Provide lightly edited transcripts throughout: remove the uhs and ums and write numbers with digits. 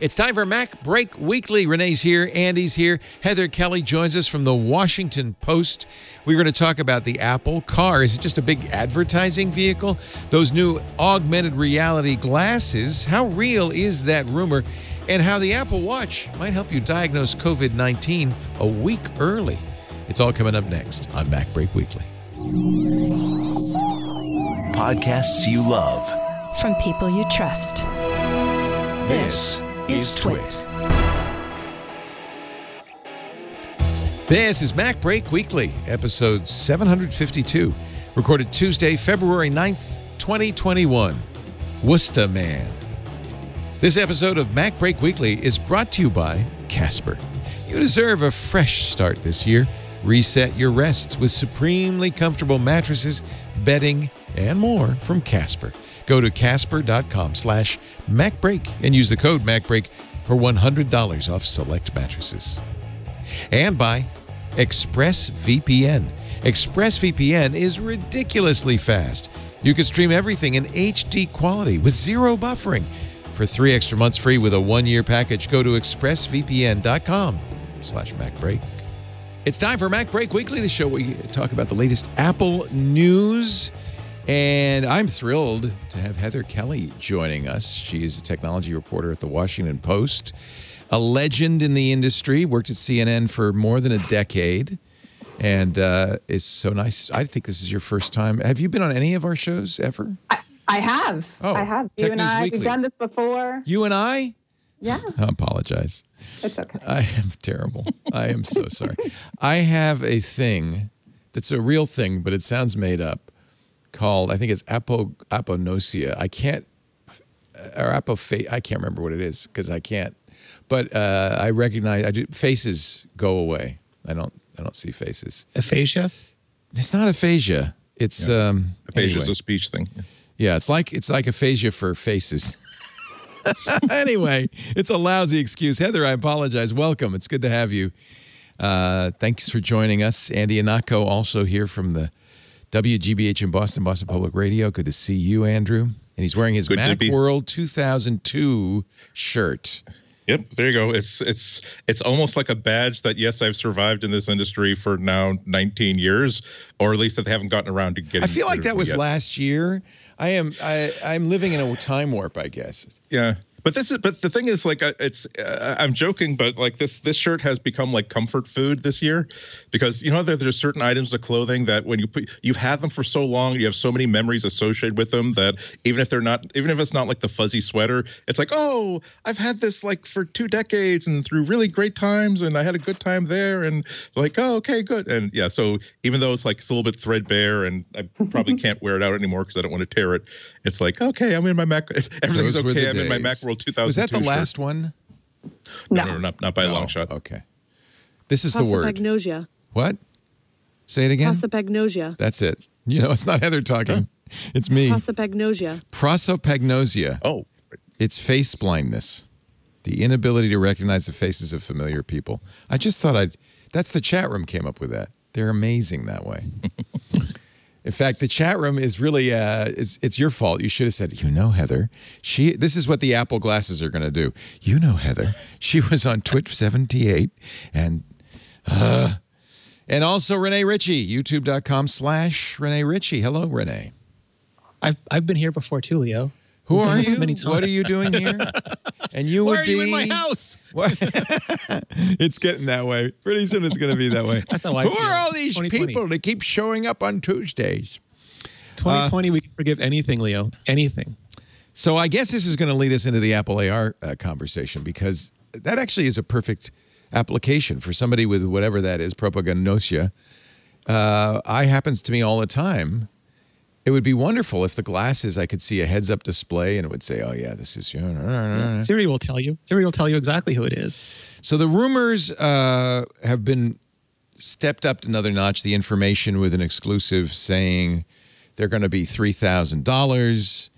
It's time for MacBreak Weekly. Renee's here, Andy's here, Heather Kelly joins us from the Washington Post. We're going to talk about the Apple car. Is it just a big advertising vehicle? Those new augmented reality glasses, how real is that rumor? And how the Apple Watch might help you diagnose COVID-19 a week early. It's all coming up next on MacBreak Weekly. Podcasts you love from people you trust. This is Twit. This is MacBreak Weekly, episode 752, recorded Tuesday, February 9th, 2021. Worcester Man. This episode of MacBreak Weekly is brought to you by Casper. You deserve a fresh start this year. Reset your rests with supremely comfortable mattresses, bedding, and more from Casper. Go to casper.com/MacBreak and use the code MacBreak for $100 off select mattresses. And by ExpressVPN. ExpressVPN is ridiculously fast. You can stream everything in HD quality with zero buffering. For 3 extra months free with a 1-year package, go to expressvpn.com/MacBreak. It's time for MacBreak Weekly, the show where we talk about the latest Apple news. And I'm thrilled to have Heather Kelly joining us. She is a technology reporter at the Washington Post, a legend in the industry, worked at CNN for more than a decade, and it's so nice. I think this is your first time. Have you been on any of our shows ever? I have. Oh, I have. You and I, we've done this before. You and I? Yeah. I apologize. It's okay. I am terrible. I am so sorry. I have a thing that's a real thing, but it sounds made up, called, I think it's apopnosia. I can't, or I can't remember what it is because I can't. But I recognize, faces go away. I don't see faces. Aphasia? It's not aphasia. It's, yeah. Aphasia anyway. Is a speech thing. Yeah, it's like aphasia for faces. Anyway, it's a lousy excuse. Heather, I apologize. Welcome. It's good to have you. Thanks for joining us. Andy Ihnatko also here from the WGBH in Boston, Boston Public Radio. Good to see you, Andrew. And he's wearing his Macworld 2002 shirt. Yep, there you go. It's almost like a badge that, yes, I've survived in this industry for now 19 years, or at least that they haven't gotten around to getting. I feel like that was last year. I'm living in a time warp, I guess. Yeah. But the thing is, like, I'm joking, but like this shirt has become like comfort food this year, because you know there's certain items of clothing that when you've had them for so long, you have so many memories associated with them that even if it's not like the fuzzy sweater, it's like, oh, I've had this like for 2 decades and through really great times, and I had a good time there, and like, oh, okay, good, and yeah. So even though it's a little bit threadbare, and I probably can't wear it out anymore because I don't want to tear it, it's like, okay, I'm in my Mac, everything's okay, I'm in my Macworld. Was that the last one? No, not by a long shot. Okay. This is the word. Prosopagnosia. What? Say it again. Prosopagnosia. That's it. You know, it's not Heather talking. It's me. Prosopagnosia. Prosopagnosia. Oh. It's face blindness. The inability to recognize the faces of familiar people. I just thought that's the chat room came up with that. They're amazing that way. In fact, the chat room is really, it's your fault. You should have said, you know, Heather, this is what the Apple glasses are going to do. You know, Heather, she was on Twitch 78 and also Rene Ritchie, youtube.com/Rene Ritchie. Hello, Rene. I've been here before too, Leo. Who are you? What are you doing here? And you would be. Why are you in my house? It's getting that way. Pretty soon it's going to be that way. That's how I feel. Who are all these people that keep showing up on Tuesdays? 2020, we can forgive anything, Leo. Anything. So I guess this is going to lead us into the Apple AR conversation, because that actually is a perfect application for somebody with whatever that is, propagnosia. It happens to me all the time. It would be wonderful if the glasses, I could see a heads-up display and it would say, oh, yeah, this is you. Siri will tell you. Siri will tell you exactly who it is. So the rumors have been stepped up another notch. The Information with an exclusive saying they're going to be $3,000.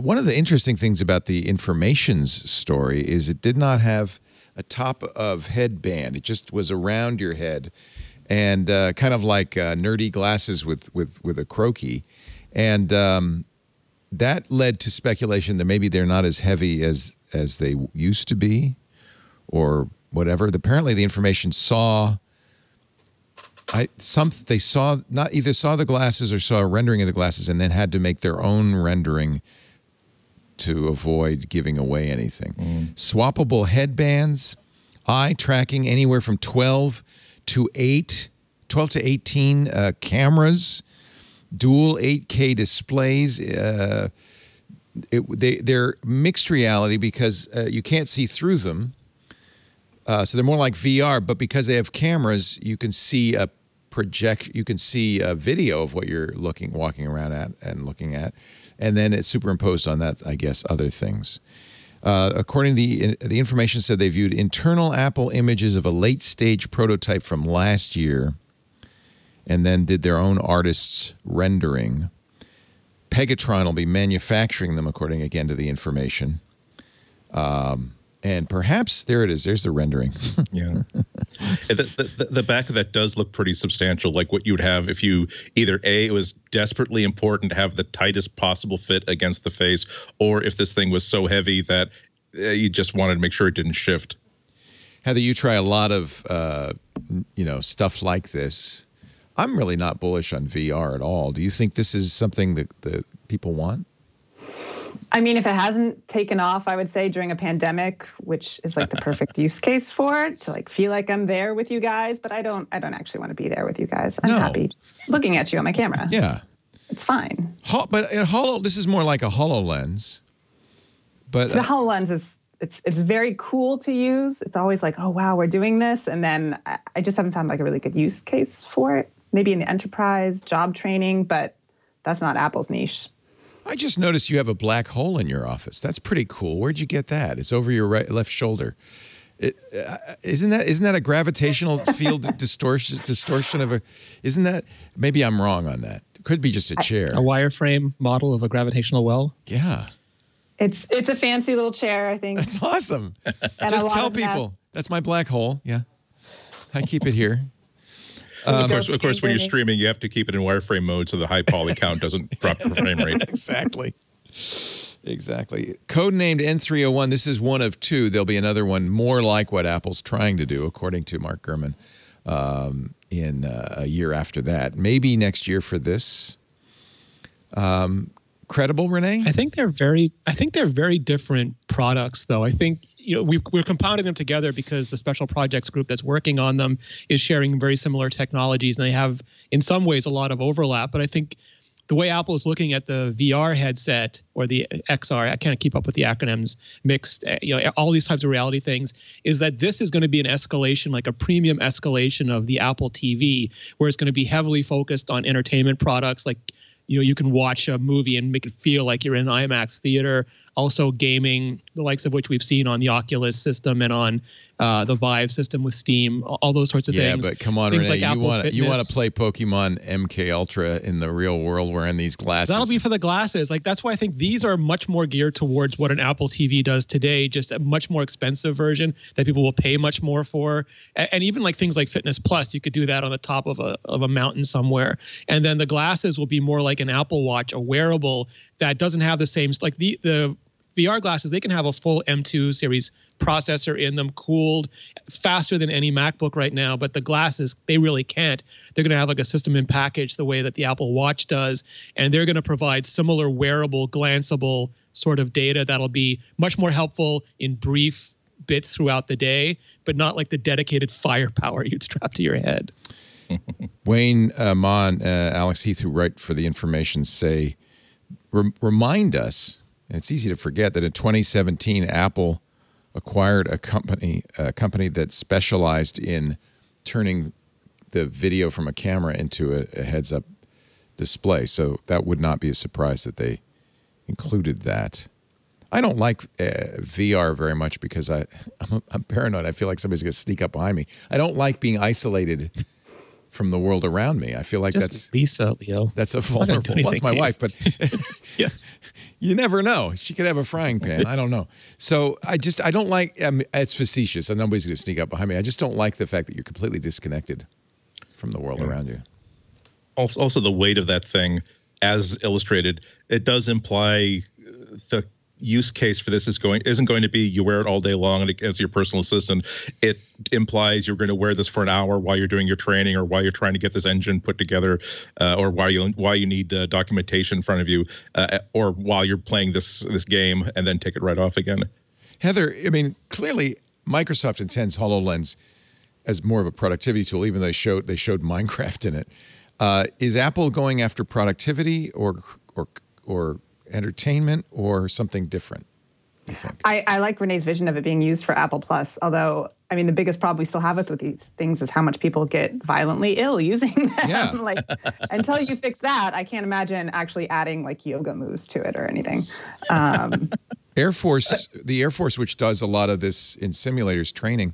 One of the interesting things about the Information's story is it did not have a top-of headband. It just was around your head. And kind of like nerdy glasses with a croaky. And that led to speculation that maybe they're not as heavy as they used to be or whatever. Apparently the information saw either saw the glasses or saw a rendering of the glasses and then had to make their own rendering to avoid giving away anything. Swappable headbands, eye tracking, anywhere from 12 to 18 cameras, dual 8K displays. They're mixed reality because you can't see through them. So they're more like VR, but because they have cameras, you can see a project. You can see a video of what you're walking around at, and looking at, and then it's superimposed on that, I guess, other things. According to the information, said they viewed internal Apple images of a late stage prototype from last year, and then did their own artists' rendering. Pegatron will be manufacturing them, according again to the information. And perhaps, there it is, there's the rendering. Yeah. The back of that does look pretty substantial, like what you would have if you either, A, it was desperately important to have the tightest possible fit against the face, or if this thing was so heavy that you just wanted to make sure it didn't shift. Heather, you try a lot of, you know, stuff like this. I'm really not bullish on VR at all. Do you think this is something that, people want? I mean, if it hasn't taken off, I would say during a pandemic, which is like the perfect use case for it, to like feel like I'm there with you guys, but I don't actually want to be there with you guys. I'm happy just looking at you on my camera. Yeah, it's fine. But in this is more like a HoloLens. But so the HoloLens is it's very cool to use. It's always like, oh wow, we're doing this, and then I just haven't found like a really good use case for it. Maybe in the enterprise, job training, but that's not Apple's niche. I just noticed you have a black hole in your office. That's pretty cool. Where'd you get that? It's over your left shoulder. Isn't that a gravitational field distortion of a? Isn't that? Maybe I'm wrong on that. It could be just a chair. A wireframe model of a gravitational well. Yeah. It's a fancy little chair, I think. That's awesome. Just tell people that's my black hole. Yeah, I keep it here. Of course, when you're streaming, you have to keep it in wireframe mode so the high poly count doesn't drop the frame rate. Exactly. Exactly. Codenamed N301, this is one of two. There'll be another one more like what Apple's trying to do, according to Mark Gurman, in a year after that. Maybe next year for this. Credible, Rene? I think they're very different products, though. I think... You know, we're compounding them together because the special projects group that's working on them is sharing very similar technologies, and they have, in some ways, a lot of overlap. But I think the way Apple is looking at the VR headset or the XR, I can't keep up with the acronyms, mixed, you know, all these types of reality things, is that this is going to be an escalation, like a premium escalation of the Apple TV, where it's going to be heavily focused on entertainment products like, you know, you can watch a movie and make it feel like you're in an IMAX theater. Also gaming, the likes of which we've seen on the Oculus system and on the Vive system with Steam, all those sorts of things. Yeah, but come on, Rene, like you want to play Pokemon MK Ultra in the real world wearing these glasses. That'll be for the glasses. Like, that's why I think these are much more geared towards what an Apple TV does today, just a much more expensive version that people will pay much more for. And even like things like Fitness Plus, you could do that on the top of a mountain somewhere. And then the glasses will be more like an Apple Watch, a wearable that doesn't have the same, like the VR glasses, they can have a full M2 series processor in them, cooled faster than any MacBook right now, but the glasses, they really can't. They're going to have like a system in package the way that the Apple Watch does, and they're going to provide similar wearable, glanceable sort of data that'll be much more helpful in brief bits throughout the day, but not like the dedicated firepower you'd strap to your head. Wayne Mon, Alex Heath, who write for The Information, say, remind us, and it's easy to forget, that in 2017, Apple acquired a company that specialized in turning the video from a camera into a heads-up display. So that would not be a surprise that they included that. I don't like VR very much because I'm paranoid. I feel like somebody's going to sneak up behind me. I don't like being isolated from the world around me. I feel like that's Lisa, Leo. That's a vulnerable. Well, that's my wife, but yes, you never know. She could have a frying pan. I don't know. So I don't like. It's facetious. And nobody's going to sneak up behind me. I just don't like the fact that you're completely disconnected from the world around you. Also, the weight of that thing as illustrated, it does imply the use case for this isn't going to be you wear it all day long and it's your personal assistant. It implies you're going to wear this for an hour while you're doing your training or while you're trying to get this engine put together, or while you need documentation in front of you, or while you're playing this game, and then take it right off again. Heather, I mean, clearly Microsoft intends HoloLens as more of a productivity tool, even though they showed Minecraft in it. Is Apple going after productivity or entertainment or something different? I like Rene's vision of it being used for Apple Plus, although, I mean, the biggest problem we still have with these things is how much people get violently ill using them. Yeah. Like, until you fix that, I can't imagine actually adding like yoga moves to it or anything. The Air Force, which does a lot of this in simulators training,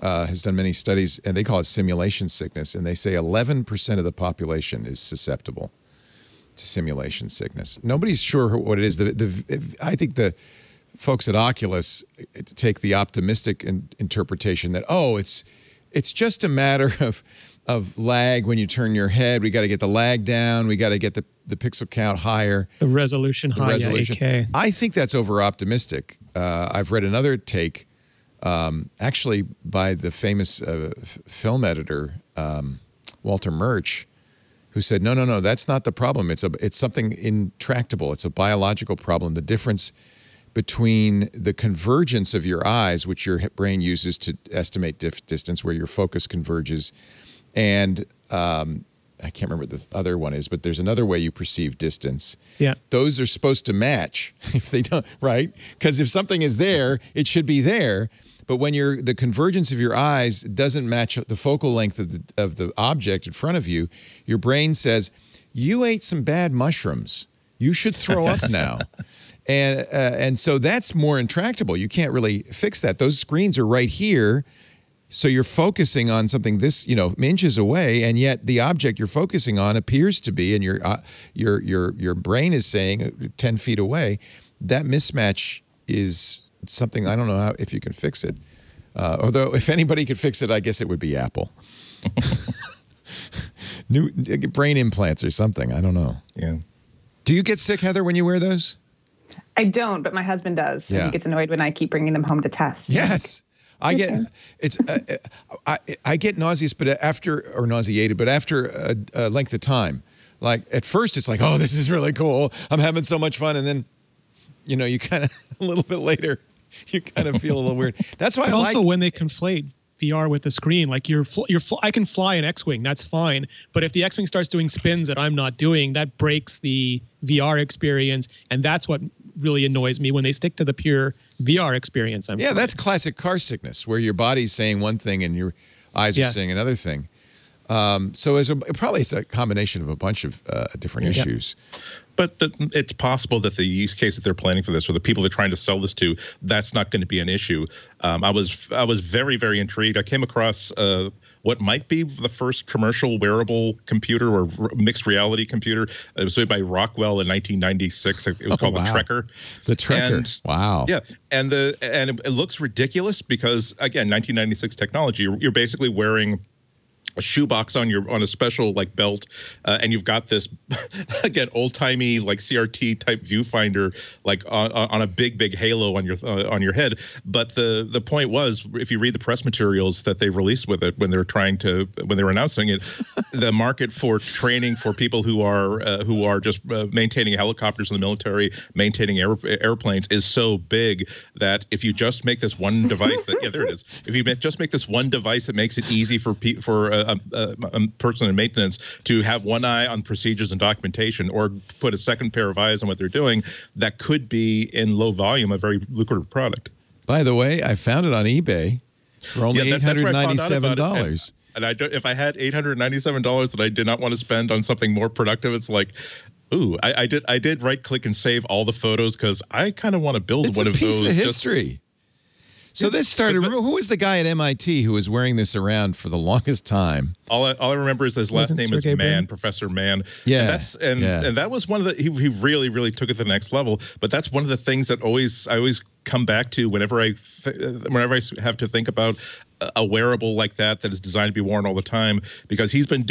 has done many studies, and they call it simulation sickness, and they say 11% of the population is susceptible to simulation sickness. Nobody's sure what it is. I think the folks at Oculus take the optimistic interpretation that, oh, it's just a matter of lag when you turn your head. We got to get the lag down. We got to get the pixel count higher. The resolution higher. Yeah, I think that's over-optimistic. I've read another take, actually by the famous film editor, Walter Murch, who said, no, no, no, that's not the problem. It's something intractable. It's a biological problem. The difference between the convergence of your eyes, which your brain uses to estimate distance, where your focus converges, and I can't remember what the other one is, but there's another way you perceive distance. Yeah. Those are supposed to match if they don't, right? Because if something is there, it should be there. But when the convergence of your eyes doesn't match the focal length of the object in front of you, your brain says, you ate some bad mushrooms. You should throw up now. And so that's more intractable. You can't really fix that. Those screens are right here. So you're focusing on something this, you know, inches away, and yet the object you're focusing on appears to be, and your brain is saying 10 feet away. That mismatch is something I don't know how, if you can fix it. Although if anybody could fix it, I guess it would be Apple. New brain implants or something. I don't know. Yeah. Do you get sick, Heather, when you wear those? I don't, but my husband does. Yeah. And he gets annoyed when I keep bringing them home to test. Yes. I get I get nauseous, but nauseated, but after a length of time. Like at first, it's like, oh, this is really cool. I'm having so much fun, and then, you know, you kind of a little bit later, you kind of feel a little weird. That's why. But I also, like, when they conflate VR with the screen, like I can fly an X-wing, that's fine. But if the X-wing starts doing spins that I'm not doing, that breaks the VR experience, and that's what really annoys me when they stick to the pure VR experience. Yeah, that's classic car sickness, where your body's saying one thing and your eyes are saying another thing. So it's probably a combination of a bunch of different issues. But it's possible that the use case that they're planning for this, or the people they're trying to sell this to, that's not going to be an issue. I was very, very intrigued. I came across what might be the first commercial wearable computer or mixed reality computer. It was made by Rockwell in 1996. It was called the Trekker. The Trekker. And, wow. Yeah, and it looks ridiculous because, again, 1996 technology. You're basically wearing a shoebox on a special like belt, and you've got this again old-timey like CRT type viewfinder like on a big halo on your head. But the point was, if you read the press materials that they released with it when they were announcing it, the market for training for people who are just maintaining helicopters in the military, maintaining airplanes is so big that if you just make this one device that if you just make this one device that makes it easy for a person in maintenance to have one eye on procedures and documentation, or put a second pair of eyes on what they're doing, that could be, in low volume, a very lucrative product. By the way, I found it on eBay for only $897. And I don't, if I had $897 that I did not want to spend on something more productive, it's like, ooh, I did right click and save all the photos because I kind of want to build one of those. It's a piece of history. So this started. Who was the guy at MIT who was wearing this around for the longest time? All I remember is his last name is Mann, Professor Mann. Yeah, and that was one of the. He really took it to the next level. But that's one of the things that I always come back to whenever I have to think about a wearable like that that is designed to be worn all the time, because he's been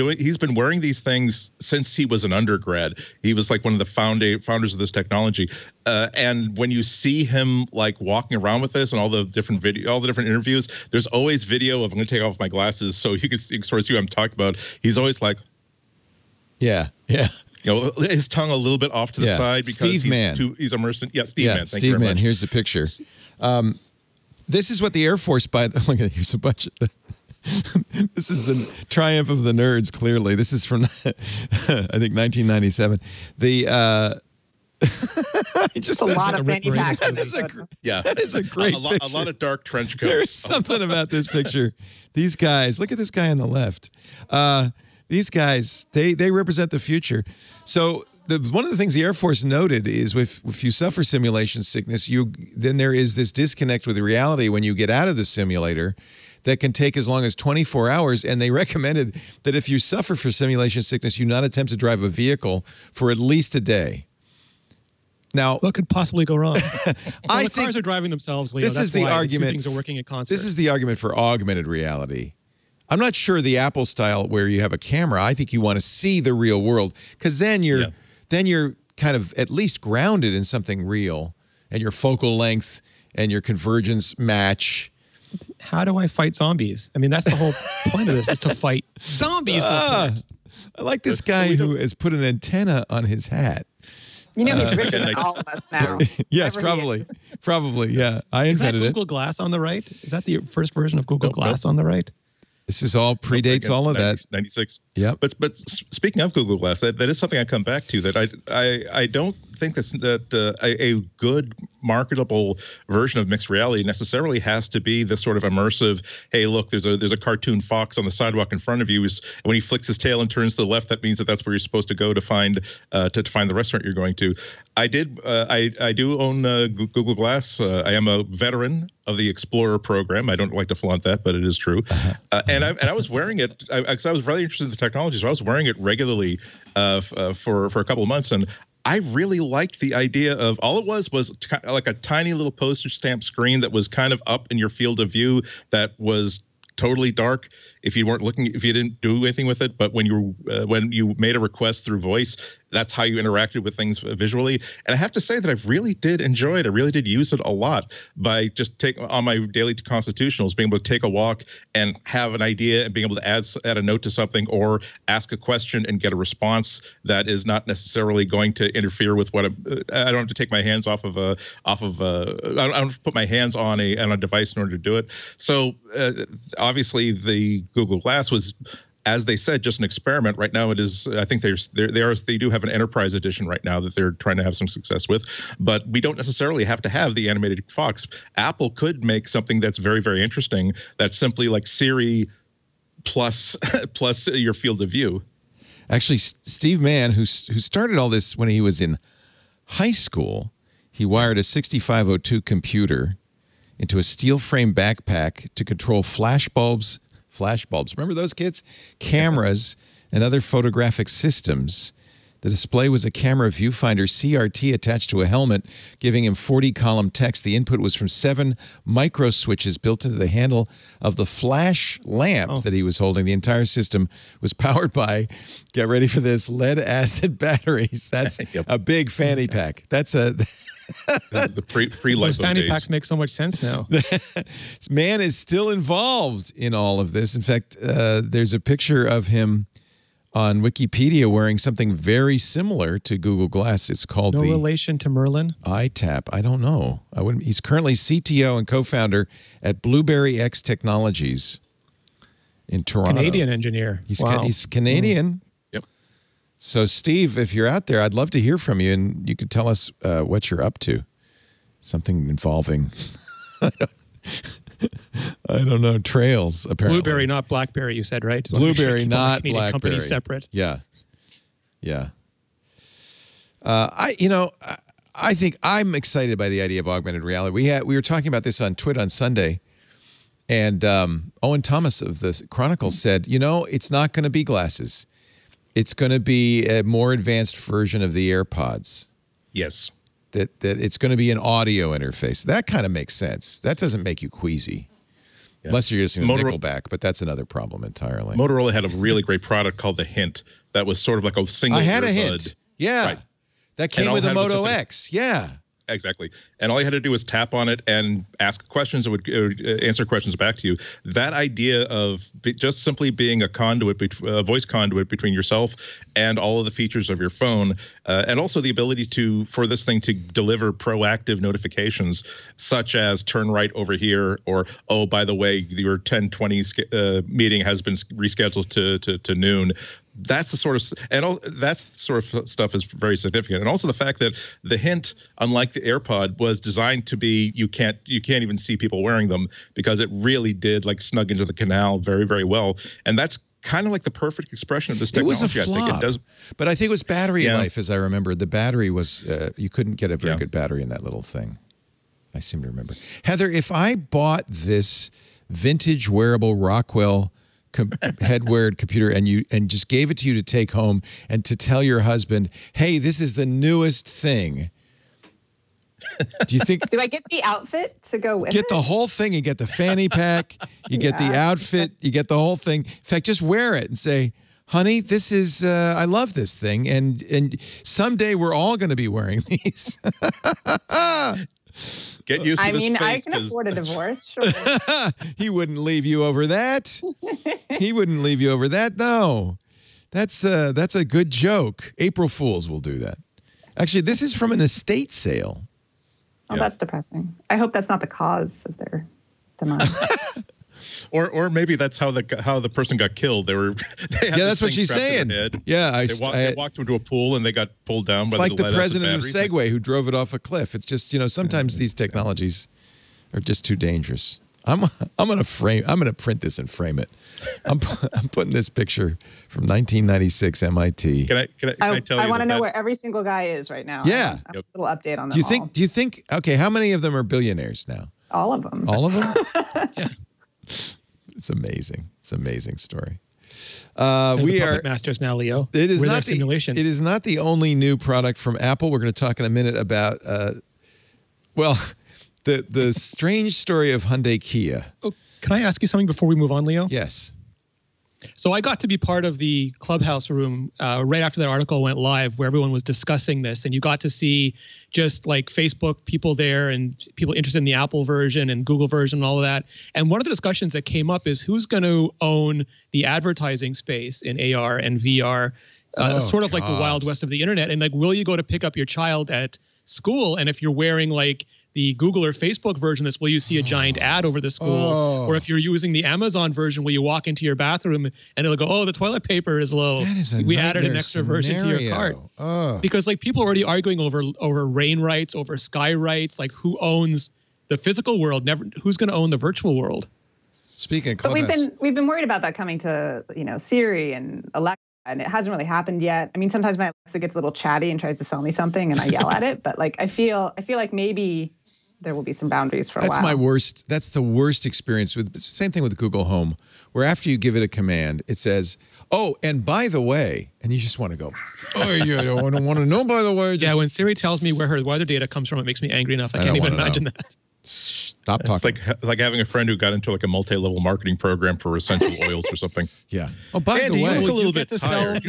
wearing these things since he was an undergrad. He was like one of the founders of this technology. And when you see him like walking around with this and all the different interviews, there's always video of, I'm going to take off my glasses so you can sort of see what I'm talking about. He's always like, yeah. You know, his tongue a little bit off to the side because he's immersed in. Yeah, Steve Mann. Thank you very much. Here's the picture. This is what the Air Force, by the way, here's a bunch of this is the triumph of the nerds, clearly. This is from, I think, 1997. The, just a lot of manufacturing. That is a great picture. A lot of dark trench coats. There's something about this picture. These guys, look at this guy on the left. These guys, they represent the future. So one of the things the Air Force noted is if you suffer simulation sickness, then there is this disconnect with reality when you get out of the simulator that can take as long as 24 hours. And they recommended that if you suffer from simulation sickness, you not attempt to drive a vehicle for at least a day. Now, what could possibly go wrong? I think cars are driving themselves, Leo. That's why the argument. Things are working in concert. This is the argument for augmented reality. I'm not sure the Apple style where you have a camera. I think you want to see the real world, because then you're kind of at least grounded in something real, and your focal length and your convergence match. How do I fight zombies? I mean, that's the whole point of this, is to fight zombies. I like this guy who has put an antenna on his hat. You know, he's richer than all of us now. Yes, probably. Yeah, I invented it. Is that Google Glass on the right? Is that the first version of Google Glass on the right? This is all predates all of that. 96. Yeah. But speaking of Google Glass, that is something I come back to, that I don't think that a good marketable version of mixed reality necessarily has to be this sort of immersive, hey, look, there's a cartoon fox on the sidewalk in front of you. When he flicks his tail and turns to the left, that means that's where you're supposed to go to find to find the restaurant you're going to. I do own Google Glass. I am a veteran of the Explorer program. I don't like to flaunt that, but it is true. And I was wearing it because I was really interested in the technology, so I was wearing it regularly for a couple of months, and I really liked the idea of, all it was like a tiny little postage stamp screen that was kind of up in your field of view that was totally dark if you weren't looking, if you didn't do anything with it. But when you made a request through voice, that's how you interacted with things visually. And I have to say that I really did enjoy it. I really did use it a lot by just on my daily constitutionals, being able to take a walk and have an idea and being able to add a note to something or ask a question and get a response that is not necessarily going to interfere with what I don't have to take my hands I don't have to put my hands on a device in order to do it. So obviously the Google Glass was, as they said, just an experiment. Right now, it is. I think they do have an enterprise edition right now that they're trying to have some success with. But we don't necessarily have to have the animated fox. Apple could make something that's very, very interesting. That's simply like Siri plus your field of view. Actually, Steve Mann, who started all this when he was in high school, he wired a 6502 computer into a steel frame backpack to control flash bulbs. Remember those kids? Cameras and other photographic systems. The display was a camera viewfinder CRT attached to a helmet, giving him 40-column text. The input was from 7 micro switches built into the handle of the flash lamp that he was holding. The entire system was powered by, get ready for this, lead-acid batteries. That's a big fanny pack. That's a... the pre-life tiny packs make so much sense now. Man is still involved in all of this. In fact, there's a picture of him on Wikipedia wearing something very similar to Google Glass. It's called the relation to Merlin? iTap. I don't know. I wouldn't. He's currently CTO and co-founder at Blueberry X Technologies in Toronto. Canadian engineer. He's Canadian. So, Steve, if you're out there, I'd love to hear from you, and you could tell us what you're up to. Something involving, I don't know, trails, apparently. Blueberry, not BlackBerry, you said, right? Blueberry, not BlackBerry. Company separate. Yeah. I think I'm excited by the idea of augmented reality. We were talking about this on Twitter on Sunday, and Owen Thomas of the Chronicle said, you know, it's not going to be glasses. It's going to be a more advanced version of the AirPods. Yes. That it's going to be an audio interface. That kind of makes sense. That doesn't make you queasy. Yeah. Unless you're using a Nickelback, but that's another problem entirely. Motorola had a really great product called the Hint that was sort of like a single earbud. I had a Hint. Yeah. Right. That came with the Moto X. Yeah. Exactly. And all you had to do was tap on it and ask questions. It would answer questions back to you. That idea of just simply being a conduit, a voice conduit between yourself and all of the features of your phone, and also the ability to for this thing to deliver proactive notifications, such as turn right over here, or, oh, by the way, your 10:20 meeting has been rescheduled to noon. That's the sort of stuff is very significant, and also the fact that the Hint, unlike the AirPod, was designed to be you can't even see people wearing them, because it really did like snug into the canal very, very well, and that's kind of like the perfect expression of this technology. It was a flop, I think. It does, but I think it was battery life, as I remember. The battery was you couldn't get a very good battery in that little thing. I seem to remember. Heather, if I bought this vintage wearable Rockwell headwear computer and just gave it to you to take home and to tell your husband, hey, this is the newest thing, do you think do I get the outfit to go with it? Get the whole thing. You get the fanny pack, you get the outfit, you get the whole thing. In fact, just wear it and say, honey, this is I love this thing, and someday we're all going to be wearing these. Get used to this. I mean, I can afford a divorce, sure. He wouldn't leave you over that. He wouldn't leave you over that. No, that's a good joke. April Fools will do that. Actually, this is from an estate sale. Oh, that's depressing. I hope that's not the cause of their demise. Or maybe that's how the person got killed. They were that's what she's saying. Yeah, they walked into a pool and they got pulled down. It's by like the president of Segway who drove it off a cliff. It's just, you know, sometimes these technologies are just too dangerous. I'm gonna print this and frame it. I'm putting this picture from 1996 MIT. Can I tell you? I want to know where every single guy is right now. Yeah, a little update on that. Do you think? Okay, how many of them are billionaires now? All of them. All of them. Yeah. It's amazing. It's an amazing story. We are masters now, Leo. It is not the only new product from Apple. We're going to talk in a minute about, well, the strange story of Hyundai Kia. Oh, can I ask you something before we move on, Leo? Yes. So I got to be part of the Clubhouse room right after that article went live, where everyone was discussing this, and you got to see just like Facebook people there and people interested in the Apple version and Google version and all of that. And one of the discussions that came up is who's going to own the advertising space in AR and VR, sort of like the Wild West of the internet. And like, will you go to pick up your child at school, and if you're wearing like the Google or Facebook version of this, will you see a giant ad over the school? Or if you're using the Amazon version, will you walk into your bathroom and it'll go, oh, the toilet paper is low. That is a nightmare added an extra version to your cart. Because like people are already arguing over rain rights, over sky rights, like who owns the physical world, who's going to own the virtual world? Speaking of Clubhouse. But we've been worried about that coming to, you know, Siri and Alexa. And it hasn't really happened yet. I mean, sometimes my Alexa gets a little chatty and tries to sell me something, and I yell at it. But like, I feel like maybe there will be some boundaries for a while. That's my worst. That's the worst experience with. Same thing with Google Home, where after you give it a command, it says, "Oh, and by the way," and you just want to go, "Oh yeah, I don't want to know." By the way, yeah. When Siri tells me where her weather data comes from, it makes me angry enough. I can't even imagine that. Stop talking. It's like having a friend who got into like a multi-level marketing program for essential oils or something. Yeah. Oh, by Andy, the way, you look a little bit tired.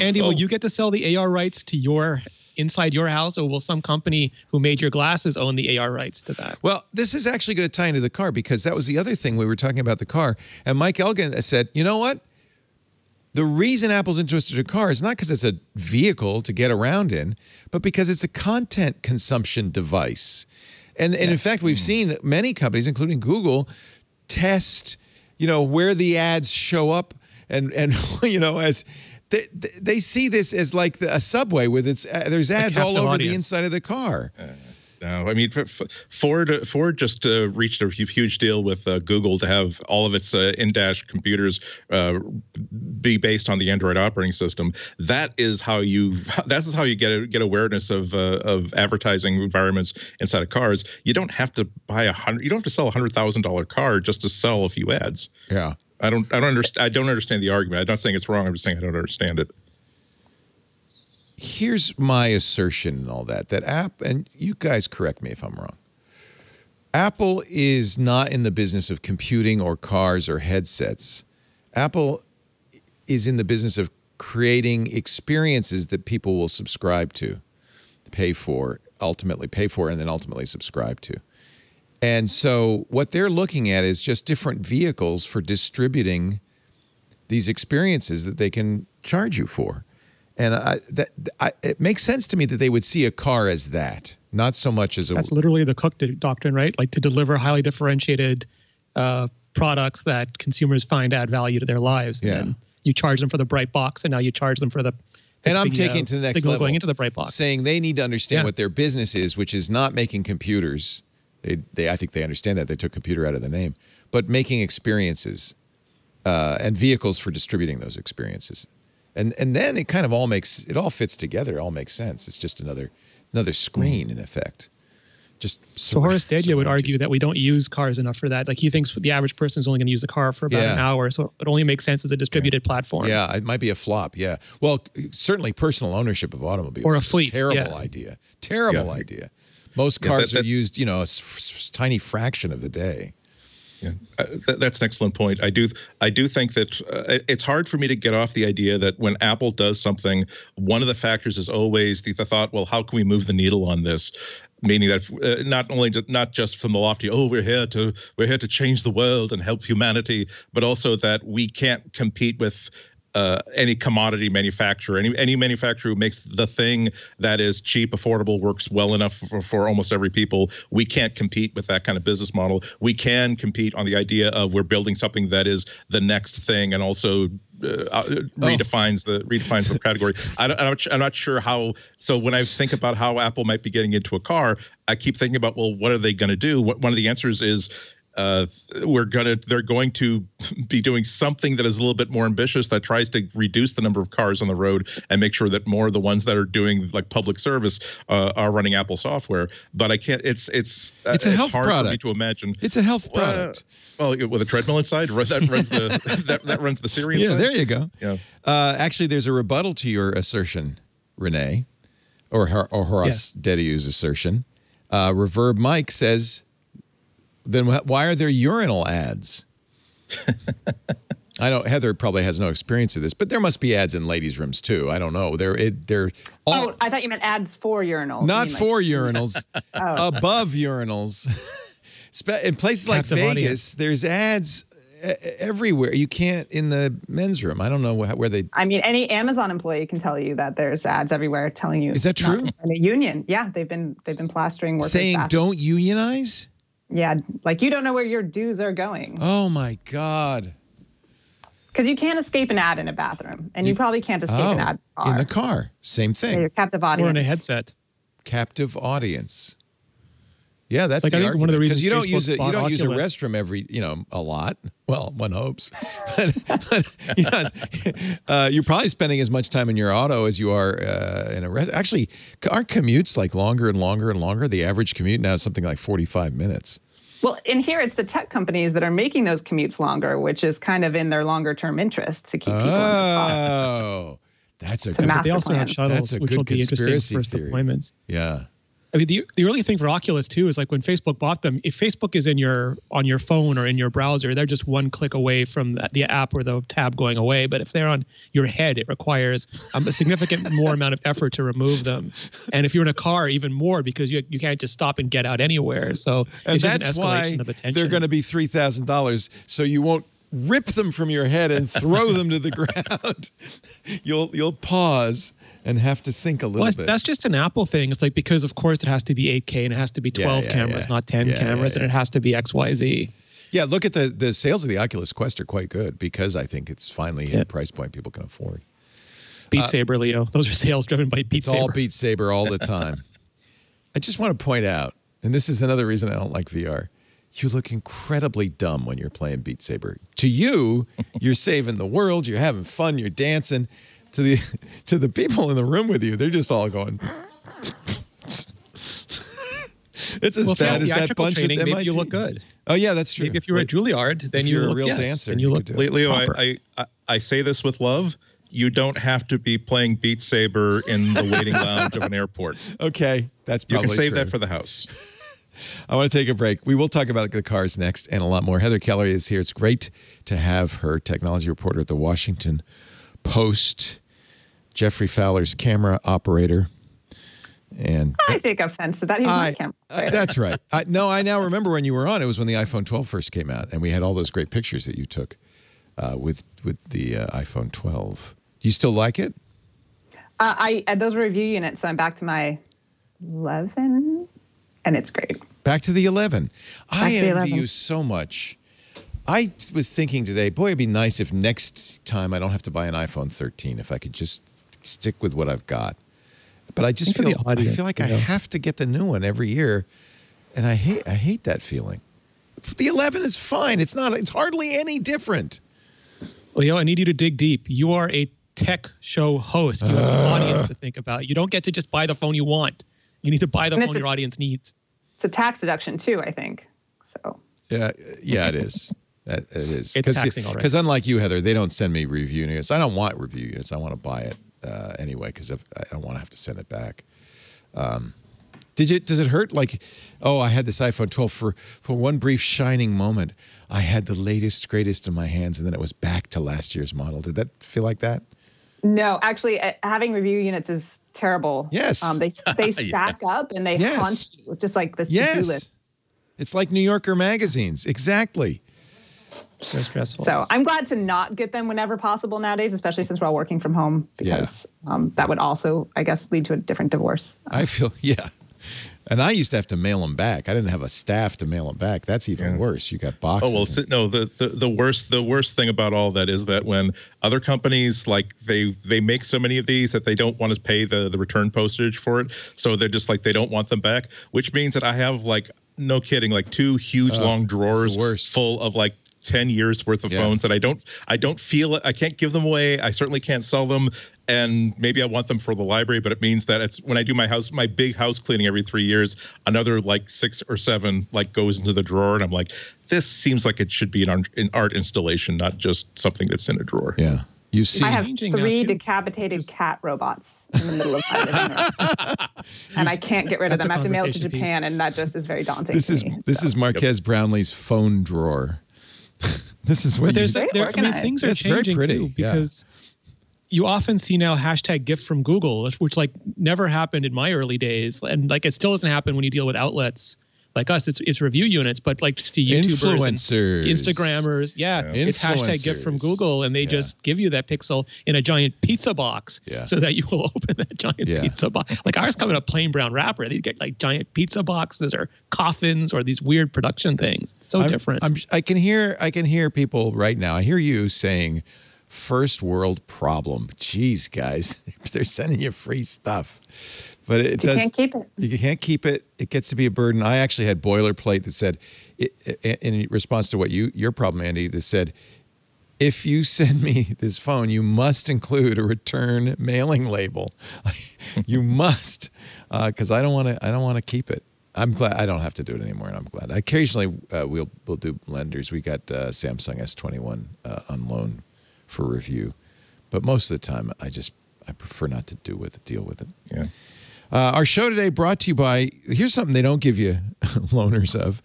Andy, will you get to sell the AR rights to your inside your house, or will some company who made your glasses own the AR rights to that? Well, this is actually going to tie into the car, because that was the other thing we were talking about, the car. And Mike Elgin said, you know what? The reason Apple's interested in a car is not because it's a vehicle to get around in, but because it's a content consumption device. And in fact, we've seen many companies, including Google, test, you know, where the ads show up, and you know, as they see this as like a subway with its there's ads all over the inside of the car. No, I mean, Ford just reached a huge deal with Google to have all of its in-dash computers be based on the Android operating system. That's how you get awareness of advertising environments inside of cars. You don't have to buy you don't have to sell $100,000 car just to sell a few ads. Yeah, I don't understand the argument. I'm not saying it's wrong. I'm just saying I don't understand it. Here's my assertion and all that, that Apple, and you guys correct me if I'm wrong, Apple is not in the business of computing or cars or headsets. Apple is in the business of creating experiences that people will subscribe to, pay for, ultimately pay for, and then ultimately subscribe to. And so what they're looking at is just different vehicles for distributing these experiences that they can charge you for. And it makes sense to me that they would see a car as that, not so much as a... That's literally the Cook doctrine, right? Like to deliver highly differentiated products that consumers find add value to their lives. Yeah. And you charge them for the bright box, and now you charge them for the... And I'm taking it to the next level, going into the bright box, saying they need to understand what their business is, which is not making computers. I think they understand that. They took computer out of the name. But making experiences and vehicles for distributing those experiences. And then it kind of all makes, it all fits together. It all makes sense. It's just another screen in effect. Just so Horace Dedya would argue that we don't use cars enough for that. Like he thinks the average person is only going to use a car for about an hour. So it only makes sense as a distributed platform. Yeah, it might be a flop. Yeah. Well, certainly personal ownership of automobiles or a fleet. Terrible idea. Terrible idea. Most cars are used, you know, a tiny fraction of the day. Yeah, that's an excellent point. I do think that it's hard for me to get off the idea that when Apple does something, one of the factors is always the thought, well, how can we move the needle on this? Meaning that not just from the lofty, oh, we're here to change the world and help humanity, but also that we can't compete with any commodity manufacturer, any manufacturer who makes the thing that is cheap, affordable, works well enough for almost every people. We can't compete with that kind of business model. We can compete on the idea of we're building something that is the next thing and also redefines the category. I'm not sure how. So when I think about how Apple might be getting into a car, I keep thinking about, well, what are they going to do? One of the answers is, they're going to be doing something that is a little bit more ambitious that tries to reduce the number of cars on the road and make sure that more of the ones that are doing like public service are running Apple software. But I can't. It's a health product. For me to imagine. It's a health product. Well, with a treadmill inside, that runs the that runs the Siri inside. Yeah, there you go. Yeah. Actually, there's a rebuttal to your assertion, Rene, or Horace Dedyu's assertion. Reverb Mike says, then why are there urinal ads? I don't. Heather probably has no experience of this, but there must be ads in ladies' rooms too. I don't know. They're all, oh, I thought you meant ads for urinals. Not for urinals. Oh. Above urinals. In places like Vegas, there's ads everywhere. You can't in the men's room. I don't know where they. I mean, any Amazon employee can tell you that there's ads everywhere telling you. Is that true? In a union, yeah, they've been plastering workers. Saying don't unionize. Yeah, like you don't know where your dues are going. Oh, my God. Because you can't escape an ad in a bathroom, and you probably can't escape an ad in a car. In the car, same thing. Yeah, your captive audience. Or in a headset. Captive audience. Yeah, that's like the argument. One of the reasons you don't use a restroom every, you know, a lot. Well, one hopes. But you're probably spending as much time in your auto as you are in a restroom. Actually, aren't commutes like longer and longer and longer? The average commute now is something like 45 minutes. Well, in here, it's the tech companies that are making those commutes longer, which is kind of in their longer-term interest to keep people in the car. That's a good conspiracy theory. They also have shuttles, which will be interesting for deployments. Yeah. I mean, the early thing for Oculus too is like when Facebook bought them. If Facebook is on your phone or in your browser, they're just one click away from the app or the tab going away. But if they're on your head, it requires a significant more amount of effort to remove them. And if you're in a car, even more because you can't just stop and get out anywhere. So and that's why they're going to be $3,000. So you won't rip them from your head and throw them to the ground. You'll pause and have to think a little bit. That's just an Apple thing. It's like because, of course, it has to be 8K and it has to be 12 cameras, not 10 cameras, and it has to be XYZ. Yeah, look at the sales of the Oculus Quest are quite good because I think it's finally hit a price point people can afford. Beat Saber, Leo. Those are sales driven by Beat Saber. It's all Beat Saber all the time. I just want to point out, and this is another reason I don't like VR, you look incredibly dumb when you're playing Beat Saber. To you, you're saving the world, you're having fun, you're dancing. To the people in the room with you, they're just all going. It's as bad as that bunch of MIT. Maybe you look good. Oh yeah, that's true. Maybe if you were at Juilliard, then you're a real dancer. And you look Leo, I say this with love. You don't have to be playing Beat Saber in the waiting lounge of an airport. Okay, that's probably true. You can save that for the house. I want to take a break. We will talk about the cars next and a lot more. Heather Kelly is here. It's great to have her, technology reporter at the Washington Post, Jeffrey Fowler's camera operator. And I take offense to that. He's my camera operator. That's right. No, I now remember when you were on. It was when the iPhone 12 first came out, and we had all those great pictures that you took with the iPhone 12. Do you still like it? Those were review units, so I'm back to my 11, and it's great. Back to the 11. I envy you so much. I was thinking today, boy, it'd be nice if next time I don't have to buy an iPhone 13, if I could just stick with what I've got. But I just feel, I feel like I have to get the new one every year, and I hate that feeling. The 11 is fine. It's not. It's hardly any different. Leo, I need you to dig deep. You are a tech show host. You have an audience to think about. You don't get to just buy the phone you want. You need to buy the phone your audience needs. It's a tax deduction too, I think. So. Yeah, yeah, it is. It is. It's taxing already. Because unlike you, Heather, they don't send me review units. I don't want review units. I want to buy it anyway because I don't want to have to send it back. Does it hurt? Like, oh, I had this iPhone 12 for one brief shining moment. I had the latest, greatest in my hands, and then it was back to last year's model. Did that feel like that? No, actually, having review units is terrible. Yes. They stack up and they haunt you, just like this to-do list. It's like New Yorker magazines. Exactly. So stressful. So I'm glad to not get them whenever possible nowadays, especially since we're all working from home, because that would also, I guess, lead to a different divorce. I feel, yeah. And I used to have to mail them back. I didn't have a staff to mail them back. That's even worse. You got boxes. Oh well, no. The worst thing about all that is that when other companies, like they make so many of these that they don't want to pay the return postage for it, so they're just like they don't want them back. Which means that I have, like, no kidding, like two huge long drawers full of like 10 years worth of phones that I don't feel it. I can't give them away. I certainly can't sell them. And maybe I want them for the library, but it means that it's when I do my big house cleaning every 3 years, another like 6 or 7 like goes into the drawer, and I'm like, this seems like it should be an art installation, not just something that's in a drawer. Yeah. You see, I have 3 decapitated cat robots in the middle of my living room, and I can't get rid of them. I have to mail it to Japan, and that just is very daunting. This is Marquez Brownlee's phone drawer. This is what things are changing too, because you often see now hashtag gift from Google, which like never happened in my early days, and like it still doesn't happen when you deal with outlets like us. It's review units, but like to YouTubers, influencers, Instagrammers, it's hashtag gift from Google, and they just give you that pixel in a giant pizza box so that you will open that giant pizza box. Like ours come in a plain brown wrapper. They get like giant pizza boxes or coffins or these weird production things. It's so different. I can hear people right now. I hear you saying, "First world problem." Jeez, guys, they're sending you free stuff. But you can't keep it. You can't keep it. It gets to be a burden. I actually had boilerplate that said, in response to what your problem, Andy, that said, if you send me this phone, you must include a return mailing label. You must, because I don't want to keep it. I'm glad I don't have to do it anymore, and I'm glad. Occasionally, we'll do lenders. We got Samsung S21 on loan for review, but most of the time, I prefer not to deal with it. Yeah. Our show today brought to you by, here's something they don't give you loaners of,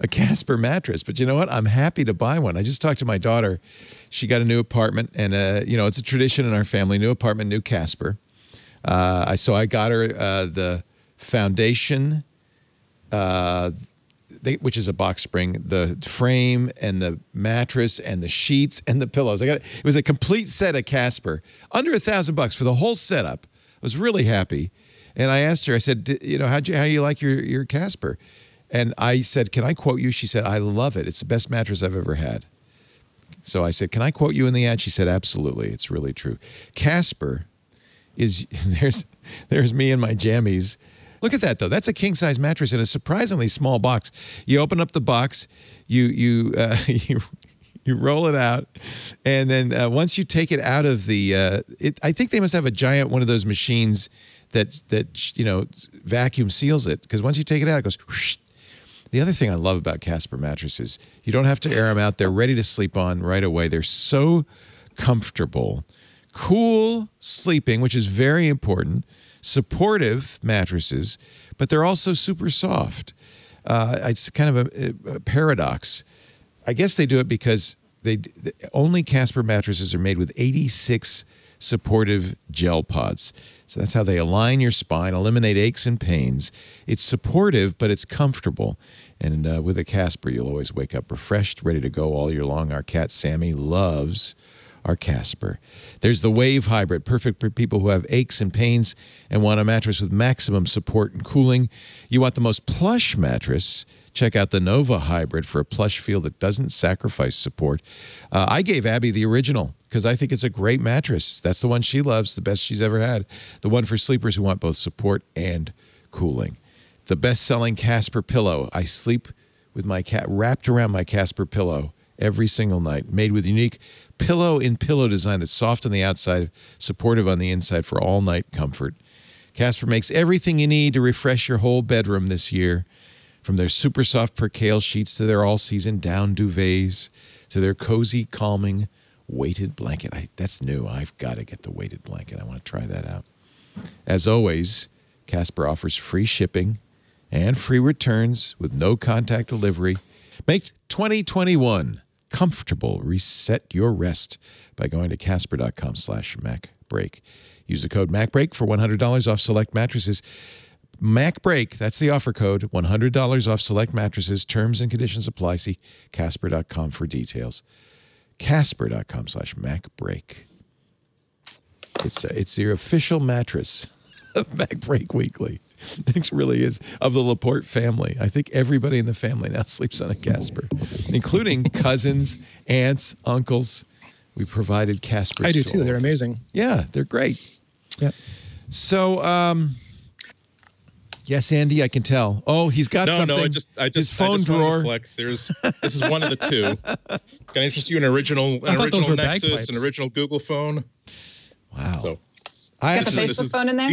a Casper mattress. But you know what? I'm happy to buy one. I just talked to my daughter. She got a new apartment, and, you know, it's a tradition in our family, new apartment, new Casper. So I got her the foundation, which is a box spring, the frame and the mattress and the sheets and the pillows. It was a complete set of Casper, under $1,000 for the whole setup. I was really happy, and I asked her. I said, "You know, how do you like your Casper?" And I said, "Can I quote you?" She said, "I love it. It's the best mattress I've ever had." So I said, "Can I quote you in the ad?" She said, "Absolutely. It's really true." Casper is there's me in my jammies. Look at that though. That's a king size mattress in a surprisingly small box. You open up the box, you roll it out, and then once you take it out of the, I think they must have a giant one of those machines that you know vacuum seals it, because once you take it out, it goes whoosh. The other thing I love about Casper mattresses, you don't have to air them out. They're ready to sleep on right away. They're so comfortable, cool sleeping, which is very important. supportive mattresses, but they're also super soft. It's kind of a paradox. I guess they do it because only Casper mattresses are made with 86 supportive gel pods. So that's how they align your spine, eliminate aches and pains. It's supportive, but it's comfortable. And with a Casper, you'll always wake up refreshed, ready to go all year long. Our cat Sammy loves our Casper. There's the Wave Hybrid, perfect for people who have aches and pains and want a mattress with maximum support and cooling. You want the most plush mattress? Check out the Nova Hybrid for a plush feel that doesn't sacrifice support. I gave Abby the original because I think it's a great mattress. That's the one she loves, the best she's ever had. The one for sleepers who want both support and cooling. The best-selling Casper pillow. I sleep with my cat wrapped around my Casper pillow every single night, made with unique pillow-in-pillow design that's soft on the outside, supportive on the inside for all-night comfort. Casper makes everything you need to refresh your whole bedroom this year, from their super soft percale sheets to their all-season down duvets to their cozy, calming, weighted blanket. That's new. I've got to get the weighted blanket. I want to try that out. As always, Casper offers free shipping and free returns with no-contact delivery. Make 2021 comfortable. Reset your rest by going to casper.com/MacBreak. Use the code MacBreak for $100 off select mattresses. MacBreak, that's the offer code, $100 off select mattresses. Terms and conditions apply. See casper.com for details. Casper.com/MacBreak. It's your official mattress of MacBreak Weekly. It really is, of the Laporte family. I think everybody in the family now sleeps on a Casper, including cousins, aunts, uncles. We provided Caspers. I do too. They're amazing. Yeah, they're great. Yeah. So, yes, Andy, I can tell. Oh, he's got something. No, his phone drawer. This is one of the two. Can I interest you in an original Nexus, an original Google phone? Wow. So, got the Facebook phone in there.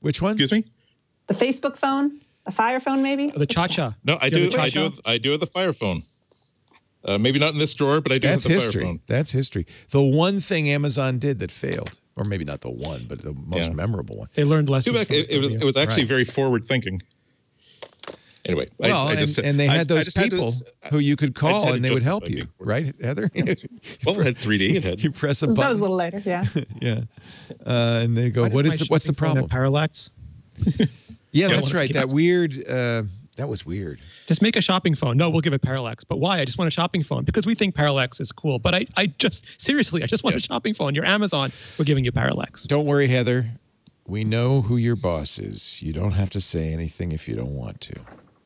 Which one? Excuse me. The Facebook phone, a Fire phone, maybe. The Cha-Cha. No, I do have the Fire phone. Maybe not in this drawer, but I do have the Fire phone. That's history. The one thing Amazon did that failed, or maybe not the one, but the most memorable one. They learned lessons. It was actually very forward thinking. Anyway, well, and they had those people who you could call and they would help you, right, Heather? Yeah. Well, it had 3D. You press a button. That was a little later, yeah. Yeah, and they go, "What's the problem?" Parallax. Yeah, that's right. That weird, that was weird. Just make a shopping phone. No, we'll give it parallax. But why? I just want a shopping phone because we think parallax is cool. But seriously, I just want a shopping phone. You're Amazon. We're giving you parallax. Don't worry, Heather. We know who your boss is. You don't have to say anything if you don't want to.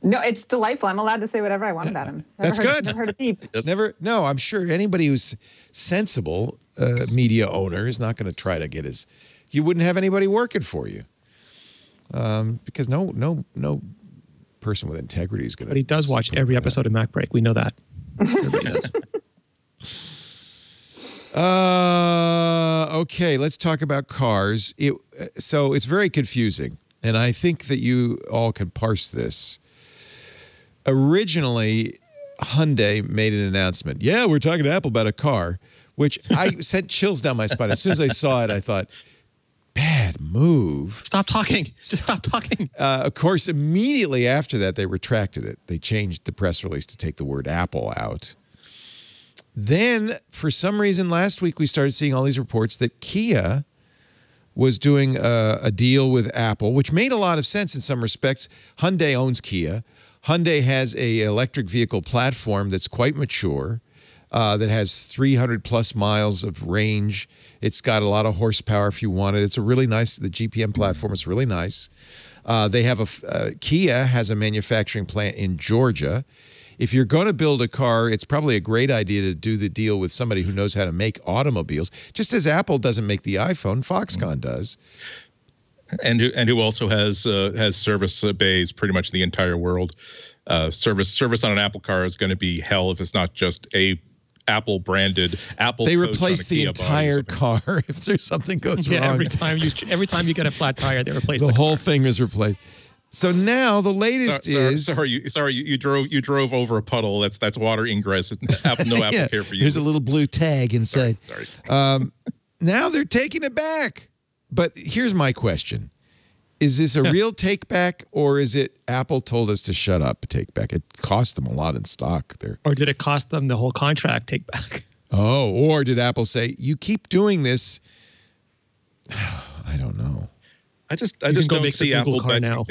No, it's delightful. I'm allowed to say whatever I want about him. Never heard a peep. Never. No, I'm sure anybody who's sensible media owner is not going to try to get his. You wouldn't have anybody working for you. Because no person with integrity is going to. But he does watch every episode of MacBreak. We know that. Okay, let's talk about cars. So it's very confusing, and I think that you all can parse this. Originally, Hyundai made an announcement. Yeah, we're talking to Apple about a car, which I sent chills down my spine. As soon as I saw it, I thought, bad move. Stop talking. Just stop talking. Of course, immediately after that, they retracted it. They changed the press release to take the word Apple out. Then, for some reason, last week, we started seeing all these reports that Kia was doing a deal with Apple, which made a lot of sense in some respects. Hyundai owns Kia. Hyundai has an electric vehicle platform that's quite mature. That has 300-plus miles of range. It's got a lot of horsepower if you want it. It's a really nice, the GPM platform is really nice. They have Kia has a manufacturing plant in Georgia. If you're going to build a car, it's probably a great idea to do the deal with somebody who knows how to make automobiles. Just as Apple doesn't make the iPhone, Foxconn does. And who also has service bays pretty much the entire world. Service on an Apple car is going to be hell if it's not just a Apple branded Apple. They replace the entire car if there's something goes wrong. Every time you get a flat tire, they replace the whole thing is replaced. So now the latest is sorry, you drove over a puddle. That's water ingress. Apple, no Apple care for you. There's a little blue tag inside. Sorry. Now they're taking it back. But here's my question: Is this a real take back, or is it Apple told us to shut up take back? It cost them a lot in stock there. Or did it cost them the whole contract take back? Oh, or did Apple say, you keep doing this? I don't know. I just don't see Apple back now.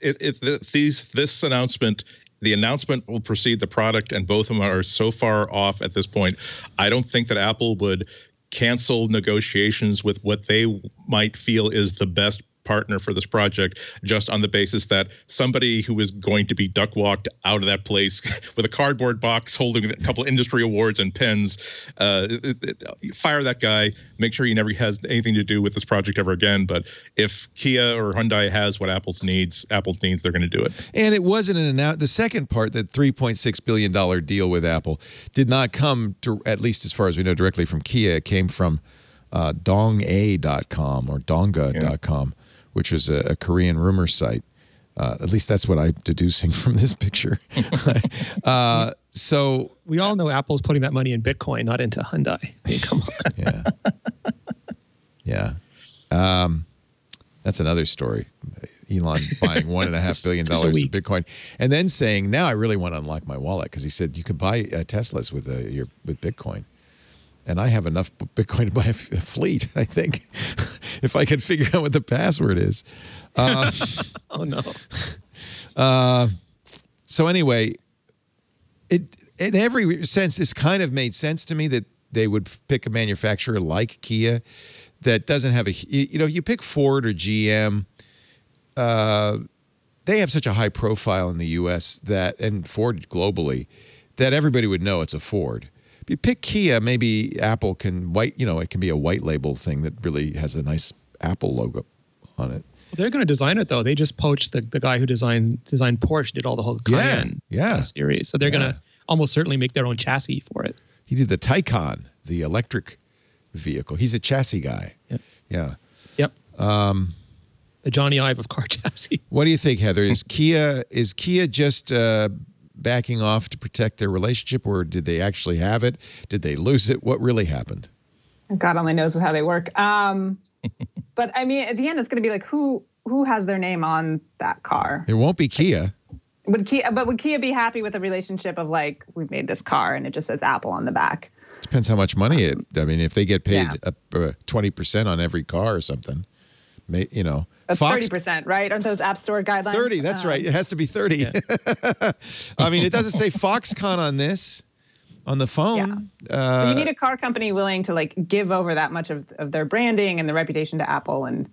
This announcement, the announcement will precede the product, and both of them are so far off at this point. I don't think that Apple would cancel negotiations with what they might feel is the best partner for this project just on the basis that somebody who is going to be duck walked out of that place with a cardboard box holding a couple of industry awards and pens, fire that guy, make sure he never has anything to do with this project ever again. But if Kia or Hyundai has what Apple needs, they're going to do it. And it wasn't an announcement. The second part, that $3.6 billion deal with Apple, did not come, to, at least as far as we know, directly from Kia. It came from donga.com or donga.com. Yeah. Which was a Korean rumor site. At least that's what I'm deducing from this picture. So we all know Apple's putting that money in Bitcoin, not into Hyundai. I mean, come on. Yeah, yeah. That's another story. Elon buying $1.5 billion in Bitcoin, and then saying, "Now I really want to unlock my wallet," because he said you could buy Teslas with Bitcoin. And I have enough Bitcoin to buy a fleet, I think, if I could figure out what the password is. Oh, no. So anyway, it in every sense, it's kind of made sense to me that they would pick a manufacturer like Kia that doesn't have a, you know, you pick Ford or GM, they have such a high profile in the U.S. that, and Ford globally, that everybody would know it's a Ford. If you pick Kia, maybe Apple can it can be a white label thing that really has a nice Apple logo on it. Well, they're going to design it though. They just poached the guy who designed Porsche, did all the whole Cayenne series. So they're going to almost certainly make their own chassis for it. He did the Taycan, the electric vehicle. He's a chassis guy. Yep. Yeah. Yep. The Johnny Ive of car chassis. What do you think, Heather? Is Kia just backing off to protect their relationship, or did they actually have it? Did they lose it? What really happened? God only knows how they work. But I mean, at the end, it's going to be like who has their name on that car? It won't be Kia. Would Kia be happy with a relationship of like, we've made this car and it just says Apple on the back? Depends how much money it. I mean, if they get paid 20% on every car or something, you know. That's 30%, right? Aren't those App Store guidelines? 30, that's right. It has to be 30. Yeah. I mean, it doesn't say Foxconn on this, on the phone. Yeah. So you need a car company willing to, like, give over that much of their branding and the reputation to Apple. And,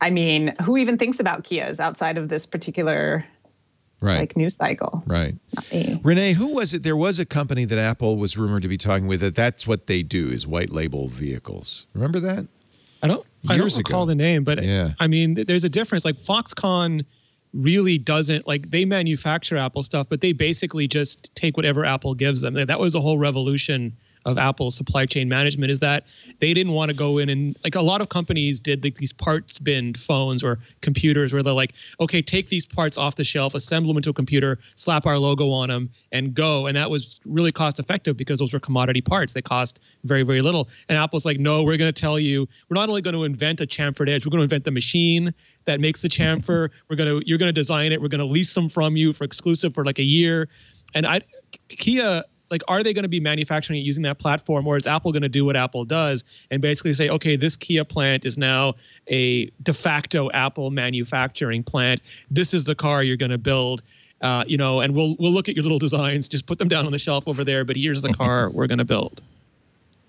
I mean, who even thinks about Kias outside of this particular, like, news cycle? Right. Not me. Renee, who was it? There was a company that Apple was rumored to be talking with that's what they do, is white label vehicles. Remember that? I don't recall the name, but yeah. I mean, there's a difference. Like Foxconn really doesn't, like, they manufacture Apple stuff, but they basically just take whatever Apple gives them. That was the whole revolution of Apple's supply chain management, is that they didn't want to go in and, like, a lot of companies did, like, these parts bin phones or computers where they're like, okay, take these parts off the shelf, assemble them into a computer, slap our logo on them, and go. And that was really cost effective because those were commodity parts. They cost very, very little. And Apple's like, no, we're going to tell you, we're not only going to invent a chamfered edge, we're going to invent the machine that makes the chamfer. You're going to design it. We're going to lease them from you for exclusive for like a year. And Kia, like, are they going to be manufacturing it using that platform, or is Apple going to do what Apple does and basically say, okay, this Kia plant is now a de facto Apple manufacturing plant. This is the car you're going to build, you know, and we'll look at your little designs, just put them down on the shelf over there, but here's the car we're going to build.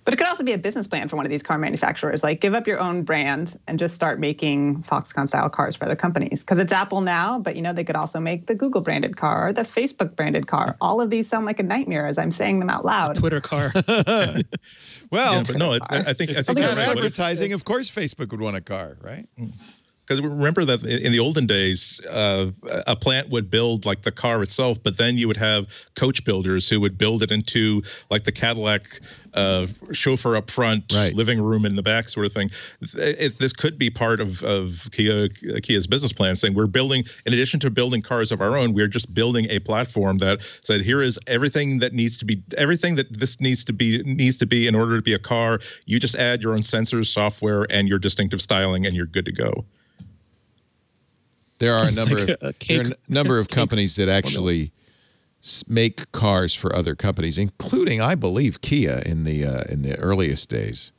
But it could also be a business plan for one of these car manufacturers, like give up your own brand and just start making Foxconn-style cars for other companies. Because it's Apple now, but, you know, they could also make the Google-branded car or the Facebook-branded car. All of these sound like a nightmare as I'm saying them out loud. A Twitter car. Well, yeah, but no, I think you're right. Advertising, of course Facebook would want a car, right? Mm. Because remember that in the olden days, a plant would build like the car itself, but then you would have coach builders who would build it into like the Cadillac chauffeur up front, living room in the back sort of thing. This could be part of Kia's business plan, saying we're building, in addition to building cars of our own, we're just building a platform that said here is everything that needs to be, everything that this needs to be in order to be a car. You just add your own sensors, software, and your distinctive styling, and you're good to go. There are a number of companies that actually make cars for other companies, including, I believe, Kia in the earliest days.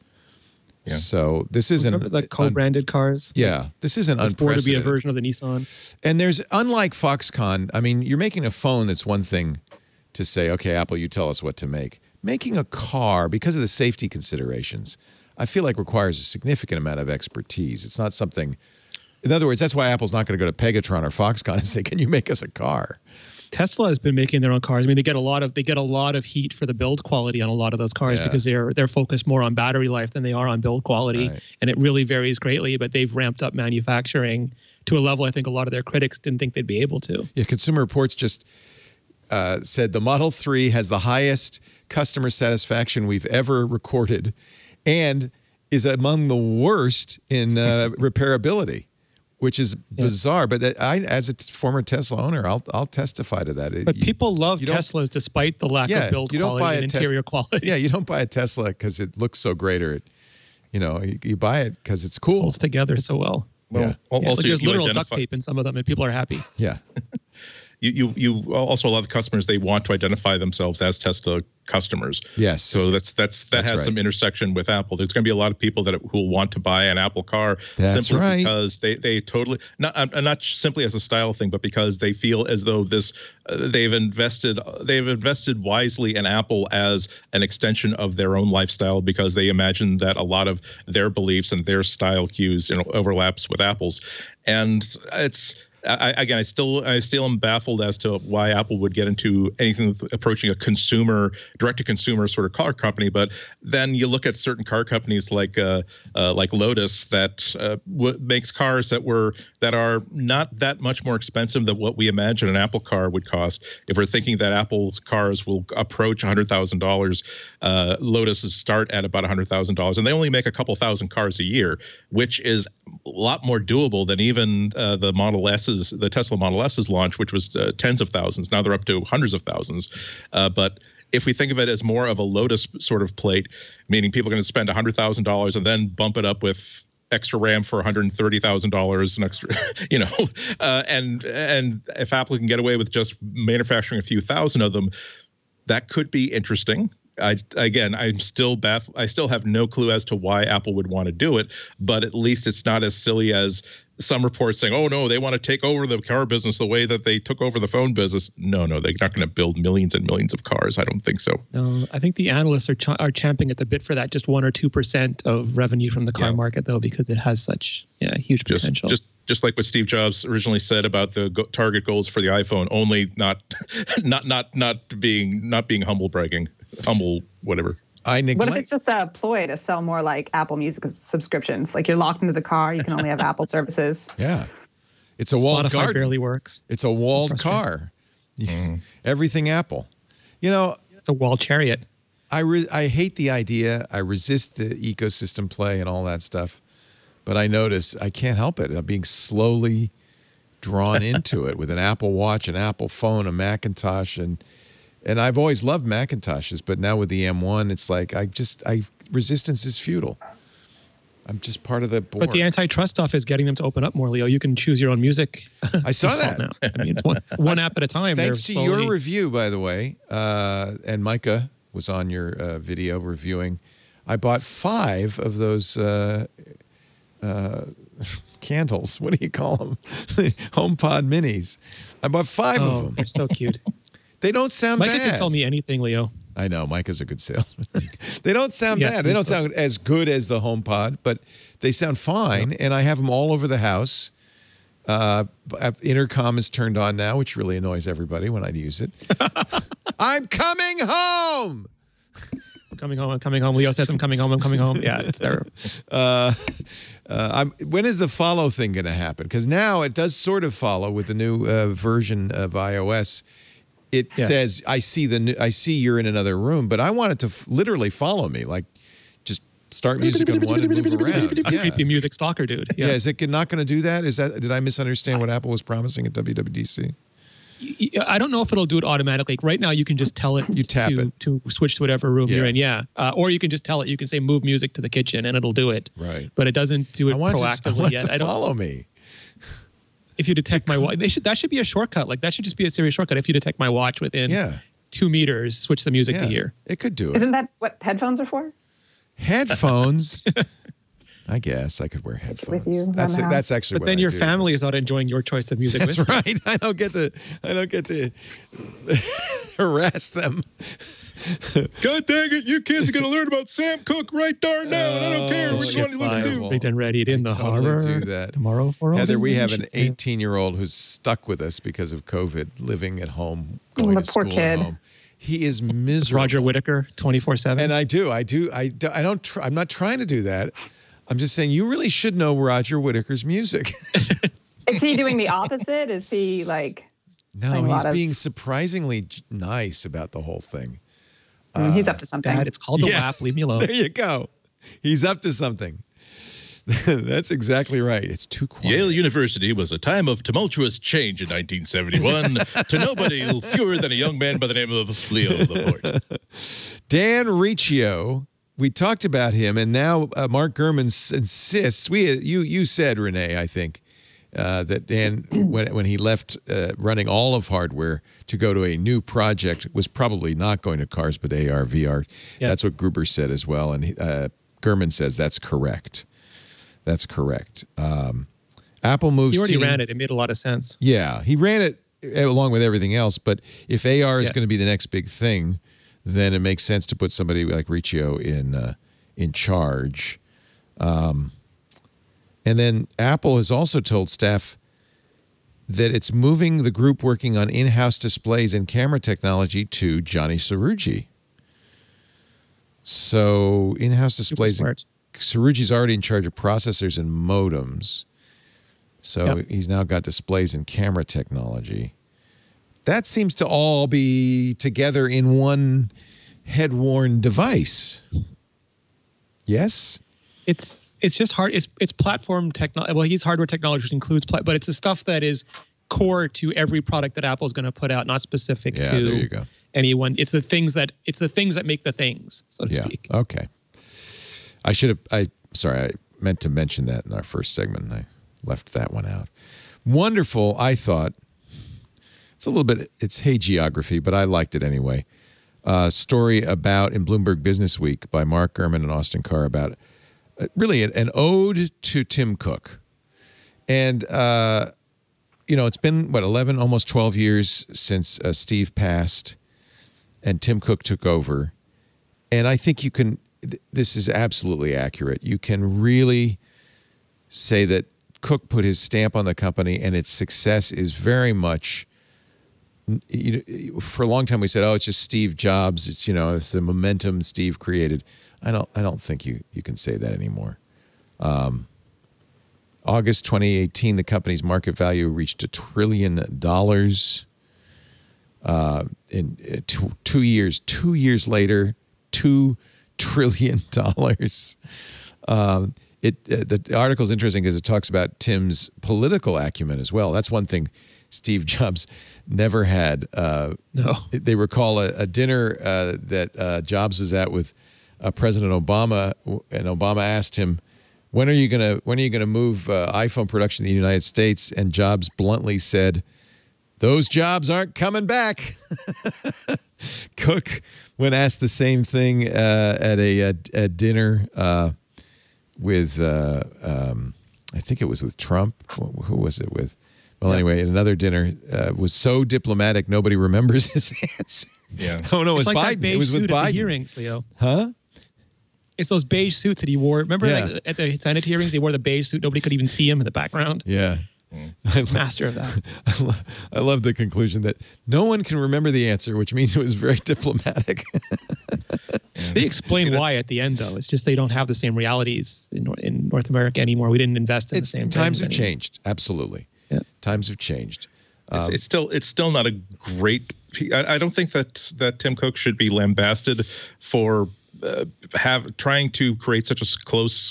Yeah. So this isn't like co-branded cars. Yeah, this isn't unprecedented. Ford to be a version of the Nissan. And there's unlike Foxconn. I mean, you're making a phone. That's one thing to say. Okay, Apple, you tell us what to make. Making a car, because of the safety considerations, I feel like requires a significant amount of expertise. It's not something. In other words, that's why Apple's not going to go to Pegatron or Foxconn and say, "Can you make us a car?" Tesla has been making their own cars. I mean, they get a lot of heat for the build quality on a lot of those cars because they're focused more on battery life than they are on build quality, and it really varies greatly. But they've ramped up manufacturing to a level I think a lot of their critics didn't think they'd be able to. Yeah, Consumer Reports just said the Model 3 has the highest customer satisfaction we've ever recorded, and is among the worst in repairability. Which is bizarre, but that I, as a former Tesla owner, I'll testify to that. But people love Teslas despite the lack of build quality and interior quality. Yeah, you don't buy a Tesla because it looks so great, or it, you know, you buy it because it's cool. It holds together so well. Also, like there's literal duct tape in some of them, and people are happy. Yeah. You also, a lot of customers, they want to identify themselves as Tesla customers. Yes. So that has some intersection with Apple. There's going to be a lot of people that who will want to buy an Apple car simply because they totally, not simply as a style thing, but because they feel as though this they've invested wisely in Apple as an extension of their own lifestyle, because they imagine that a lot of their beliefs and their style cues, you know, overlaps with Apple's, and it's. I still am baffled as to why Apple would get into anything approaching a consumer, direct-to-consumer sort of car company. But then you look at certain car companies like Lotus that makes cars that are not that much more expensive than what we imagine an Apple car would cost. If we're thinking that Apple's cars will approach $100,000, Lotus's start at about $100,000, and they only make a couple thousand cars a year, which is a lot more doable than even the Model S's. The Tesla Model S's launch, which was tens of thousands. Now they're up to hundreds of thousands. But if we think of it as more of a Lotus sort of plate, meaning people are going to spend $100,000 and then bump it up with extra RAM for $130,000 and extra, you know, and if Apple can get away with just manufacturing a few thousand of them, that could be interesting. I'm still baffled. I still have no clue as to why Apple would want to do it, but at least it's not as silly as some reports saying, oh, no, they want to take over the car business the way that they took over the phone business. No, they're not going to build millions and millions of cars. I don't think so. No, I think the analysts are champing at the bit for that, just 1 or 2% of revenue from the car market, though, because it has such huge potential. Just like what Steve Jobs originally said about the target goals for the iPhone, only not being humble bragging, humble whatever. What if it's just a ploy to sell more like Apple Music subscriptions? Like you're locked into the car, you can only have Apple services. Yeah, it's a walled garden. Spotify barely works. It's a walled car. Everything Apple. You know, it's a walled chariot. I hate the idea. I resist the ecosystem play and all that stuff. But I notice I can't help it. I'm being slowly drawn into it with an Apple Watch, an Apple phone, a Macintosh, and I've always loved Macintoshes, but now with the M1, it's like resistance is futile. I'm just part of the board. But the antitrust stuff is getting them to open up more, Leo. You can choose your own music. I saw that. Now. I mean, it's one app at a time. Thanks to your review, by the way, and Micah was on your video reviewing. I bought 5 of those. Candles. What do you call them? HomePod minis. I bought 5 of them. They're so cute. They don't sound bad. Micah can sell me anything, Leo. I know. Micah's a good salesman. They don't sound bad. They don't sound as good as the HomePod, but they sound fine. And I have them all over the house. Intercom is turned on now, which really annoys everybody when I use it. I'm coming home! Coming home, I'm coming home. Leo says I'm coming home, I'm coming home. Yeah, it's terrible. When is the follow thing going to happen? Because now it does sort of follow with the new version of iOS. It says, I see you're in another room, but I want it to literally follow me. Like, just start music on one and move around. I'm a creepy music stalker, dude. Yeah, is it not going to do that? Did I misunderstand what Apple was promising at WWDC? I don't know if it'll do it automatically. Right now, you can just tell it to switch to whatever room you're in. Yeah, or you can just tell it. You can say move music to the kitchen, and it'll do it. Right. But it doesn't do it proactively yet. I want it to follow me. If you detect my watch, that should be a shortcut. Like that should just be a serious shortcut. If you detect my watch within 2 meters, switch the music to here. It could do it. Isn't that what headphones are for? Headphones. I guess I could wear headphones. With you, that's actually. But then your family is not enjoying your choice of music. That's right. I don't get to harass them. God dang it! You kids are gonna learn about Sam Cooke right darn now. And I don't care which one you listen to. Big and ready in the harbor tomorrow. Heather, we have an 18-year-old who's stuck with us because of COVID, living at home, going to school at home. He is miserable. Roger Whittaker, 24/7. And I'm not trying to do that. I'm just saying you really should know Roger Whittaker's music. Is he doing the opposite? Is he like? No, he's being surprisingly nice about the whole thing. He's up to something. Dad, it's called the WAP. Leave me alone. There you go. He's up to something. That's exactly right. It's too quiet. Yale University was a time of tumultuous change in 1971 to nobody fewer than a young man by the name of Leo Laporte. Dan Riccio. We talked about him, and now Mark Gurman insists. You said, Rene, I think, that Dan, when he left running all of hardware to go to a new project, was probably not going to cars, but AR, VR. Yeah. That's what Gruber said as well, and Gurman says that's correct. That's correct. Apple moves. He already ran it. It made a lot of sense. Yeah, he ran it along with everything else, but if AR is going to be the next big thing, then it makes sense to put somebody like Riccio in charge. And then Apple has also told staff that it's moving the group working on in-house displays and camera technology to Johnny Cerrugi. So in-house displays, Cerrugi's already in charge of processors and modems. So he's now got displays and camera technology. That seems to all be together in one head-worn device. Yes? It's just hard. It's platform technology. Well, he's hardware technology, which includes but it's the stuff that is core to every product that Apple's going to put out, not specific to anyone. It's the things that make the things, so to speak. Okay. I meant to mention that in our first segment, and I left that one out. Wonderful, I thought. It's a little bit, it's hey geography, but I liked it anyway. Story about in Bloomberg Business Week by Mark Gurman and Austin Carr about really an ode to Tim Cook. And, you know, it's been, what, 11, almost 12 years since Steve passed and Tim Cook took over. And I think you can, this is absolutely accurate. You can really say that Cook put his stamp on the company and its success is very much. For a long time we said, oh, it's just Steve Jobs. It's, you know, it's the momentum Steve created. I don't think you can say that anymore. August 2018, the company's market value reached $1 trillion. In 2 years later, $2 trillion. The article is interesting because it talks about Tim's political acumen as well. That's one thing Steve Jobs never had. No. They recall a dinner that Jobs was at with President Obama, and Obama asked him, "When are you gonna move iPhone production to the United States?" And Jobs bluntly said, "Those jobs aren't coming back." Cook, when asked the same thing at a dinner with, I think it was with Trump. Who was it with? Well, anyway, at another dinner, was so diplomatic nobody remembers his answer. Yeah. Oh no, it was like Biden. It was with Biden. At the hearings, Leo. Huh? It's those beige suits that he wore. Remember, like, at the Senate hearings, he wore the beige suit. Nobody could even see him in the background. Yeah. Master of that. I love the conclusion that no one can remember the answer, which means it was very diplomatic. They explain why at the end, though. It's just they don't have the same realities in North America anymore. We didn't invest in the same times have anymore. Changed. Absolutely. Yeah. Times have changed. It's still not a great. I don't think that Tim Cook should be lambasted for trying to create such a close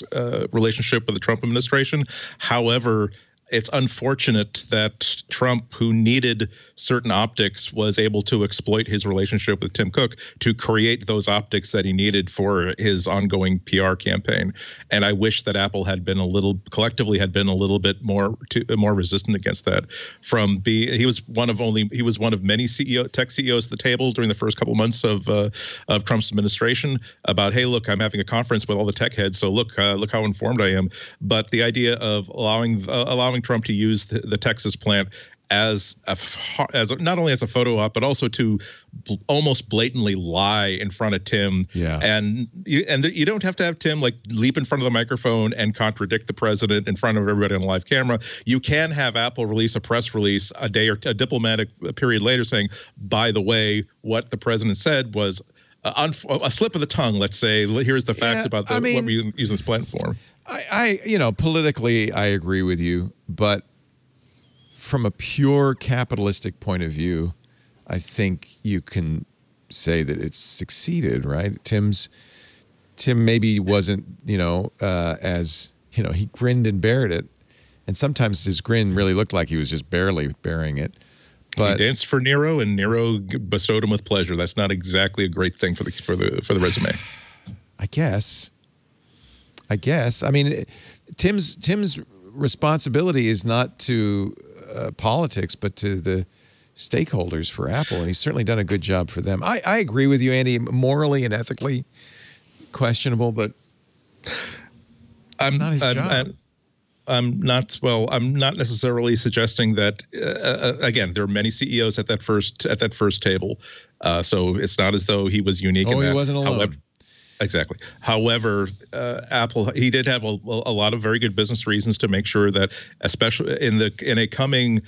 relationship with the Trump administration. However, It's unfortunate that Trump, who needed certain optics, was able to exploit his relationship with Tim Cook to create those optics that he needed for his ongoing PR campaign. And I wish that Apple had been collectively been a little bit more resistant against that. He was one of many tech CEOs at the table during the first couple months of Trump's administration about, hey, look, I'm having a conference with all the tech heads, so look how informed I am. But the idea of allowing Trump to use the Texas plant as not only as a photo op, but also to almost blatantly lie in front of Tim. Yeah. And you don't have to have Tim like leap in front of the microphone and contradict the president in front of everybody on a live camera. You can have Apple release a press release a diplomatic period later saying, by the way, what the president said was a slip of the tongue, let's say. Here's the facts about what we use this plant for. I politically, I agree with you, but from a pure capitalistic point of view, I think you can say that it's succeeded, right? Tim maybe wasn't, he grinned and bared it, and sometimes his grin really looked like he was just barely bearing it. But he danced for Nero, and Nero bestowed him with pleasure. That's not exactly a great thing for the resume. I guess. I mean, Tim's responsibility is not to politics, but to the stakeholders for Apple, and he's certainly done a good job for them. I agree with you, Andy. Morally and ethically questionable, but it's not his job. I'm not necessarily suggesting that. Again, there are many CEOs at that first table, so it's not as though he was unique. He wasn't alone. Exactly. However, Apple, he did have a lot of very good business reasons to make sure that, especially in a coming,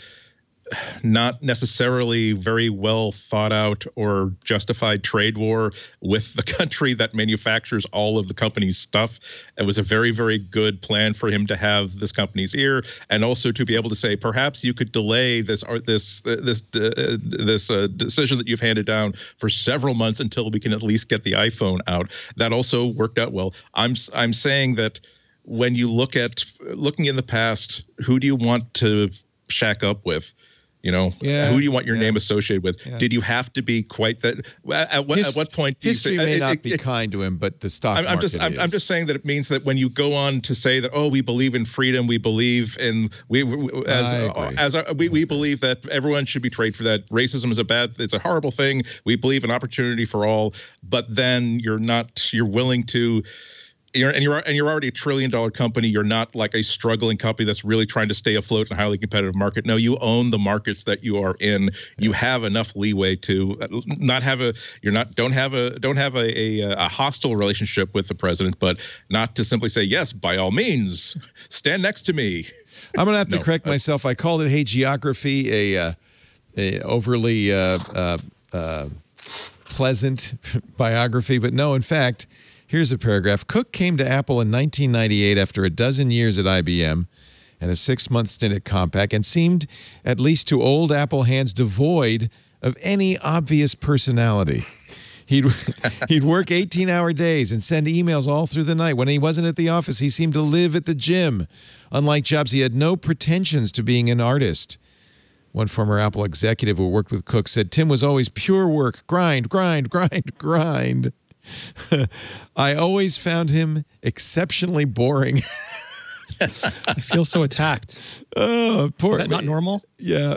not necessarily very well thought out or justified trade war with the country that manufactures all of the company's stuff. It was a very, very good plan for him to have this company's ear, and also to be able to say, perhaps you could delay this decision that you've handed down for several months until we can at least get the iPhone out. That also worked out well. I'm saying that when you looking in the past, who do you want to shack up with? Who do you want your name associated with? Yeah. Did you have to be quite that? At what point? History may not be kind to him, but the stock market is. I'm just saying that it means that when you go on to say that, we believe in freedom, we believe that everyone should be traded for that. Racism is it's a horrible thing. We believe in opportunity for all, but then you're willing to. You're already a trillion-dollar company. You're not like a struggling company that's really trying to stay afloat in a highly competitive market. No, you own the markets that you are in. You have enough leeway to not have a hostile relationship with the president, but not to simply say, yes, by all means, stand next to me. I'm gonna have to correct myself. I called it, hey, geography, a overly pleasant biography, but no, in fact. Here's a paragraph. Cook came to Apple in 1998 after a dozen years at IBM and a six-month stint at Compaq, and seemed, at least to old Apple hands, devoid of any obvious personality. He'd work 18-hour days and send emails all through the night. When he wasn't at the office, he seemed to live at the gym. Unlike Jobs, he had no pretensions to being an artist. One former Apple executive who worked with Cook said, Tim was always pure work, grind, grind, grind, grind. I always found him exceptionally boring. I feel so attacked. Oh, poor. Is that not normal? Yeah.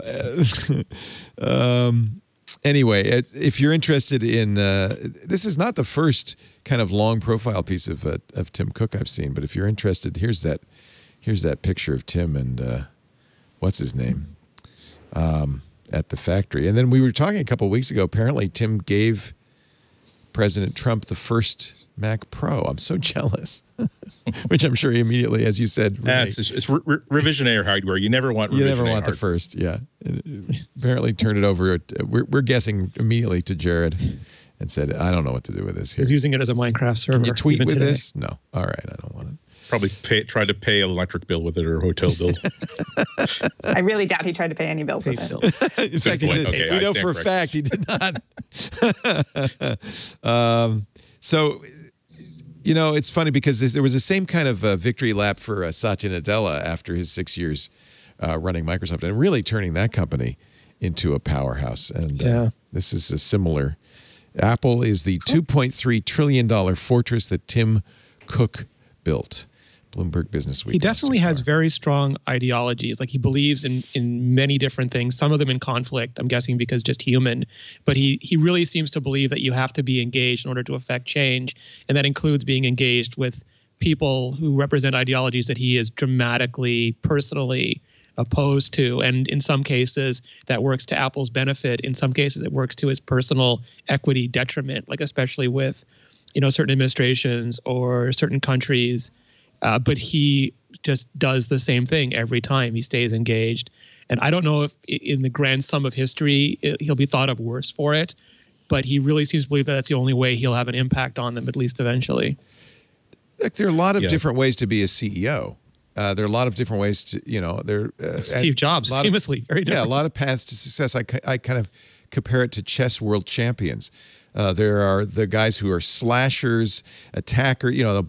Anyway, if you're interested in this is not the first kind of long profile piece of Tim Cook I've seen, but if you're interested, here's that picture of Tim and what's his name at the factory. And then we were talking a couple of weeks ago. Apparently, Tim gave President Trump the first Mac Pro. I'm so jealous, which I'm sure he immediately, as you said, it's revisionary hardware. You never want the first. Yeah, apparently turned it over. We're guessing immediately to Jared, and said, I don't know what to do with this. Here. He's using it as a Minecraft server. Can you tweet with today? This? No. All right, I don't want it. Probably tried to pay an electric bill with it or a hotel bill. I really doubt he tried to pay any bills with it. In fact, he did. Okay, we know for a fact he did not. So, it's funny because there was the same kind of victory lap for Satya Nadella after his 6 years running Microsoft and really turning that company into a powerhouse. And this is a similar. Apple is the $2.3 trillion fortress that Tim Cook built. Bloomberg Business Week. He definitely has very strong ideologies. Like, he believes in many different things, some of them in conflict, I'm guessing because just human. But he really seems to believe that you have to be engaged in order to affect change. And that includes being engaged with people who represent ideologies that he is dramatically, personally opposed to. And in some cases, that works to Apple's benefit. In some cases, it works to his personal equity detriment, like especially with, you know, certain administrations or certain countries. But he just does the same thing every time. He stays engaged. And I don't know if in the grand sum of history, he'll be thought of worse for it. But he really seems to believe that that's the only way he'll have an impact on them, at least eventually. Like, there are a lot of different ways to be a CEO. There are a lot of different ways to, you know, Steve Jobs, famously, very different. Yeah, a lot of paths to success. I kind of compare it to chess world champions. There are the guys who are slashers, attacker, you know,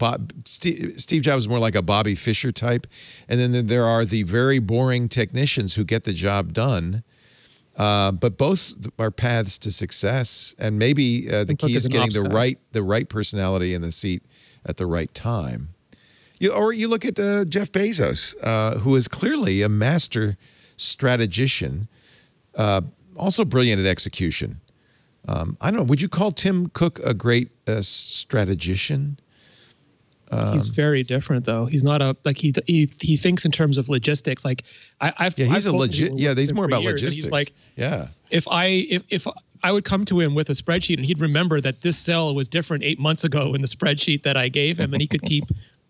Steve Jobs is more like a Bobby Fischer type. And then there are the very boring technicians who get the job done. But both are paths to success. And maybe the key is getting the right personality in the seat at the right time. Or you look at Jeff Bezos, who is clearly a master strategician, also brilliant at execution. I don't know. Would you call Tim Cook a great strategician? He's very different, though. He's not a he thinks in terms of logistics. Like he's more about logistics. He's like, if I would come to him with a spreadsheet and he'd remember that this cell was different 8 months ago in the spreadsheet that I gave him, and he could keep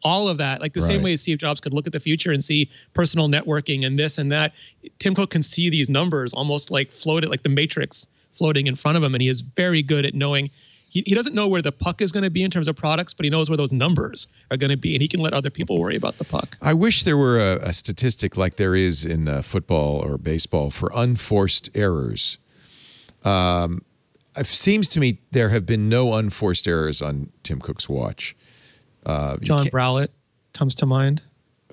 all of that. Like the same way Steve Jobs could look at the future and see personal networking and this and that. Tim Cook can see these numbers almost like floated, like the Matrix floating in front of him, and he is very good at knowing. He doesn't know where the puck is going to be in terms of products, but he knows where those numbers are going to be, and he can let other people worry about the puck. I wish there were a statistic like there is in football or baseball for unforced errors. It seems to me there have been no unforced errors on Tim Cook's watch. John Browlett comes to mind.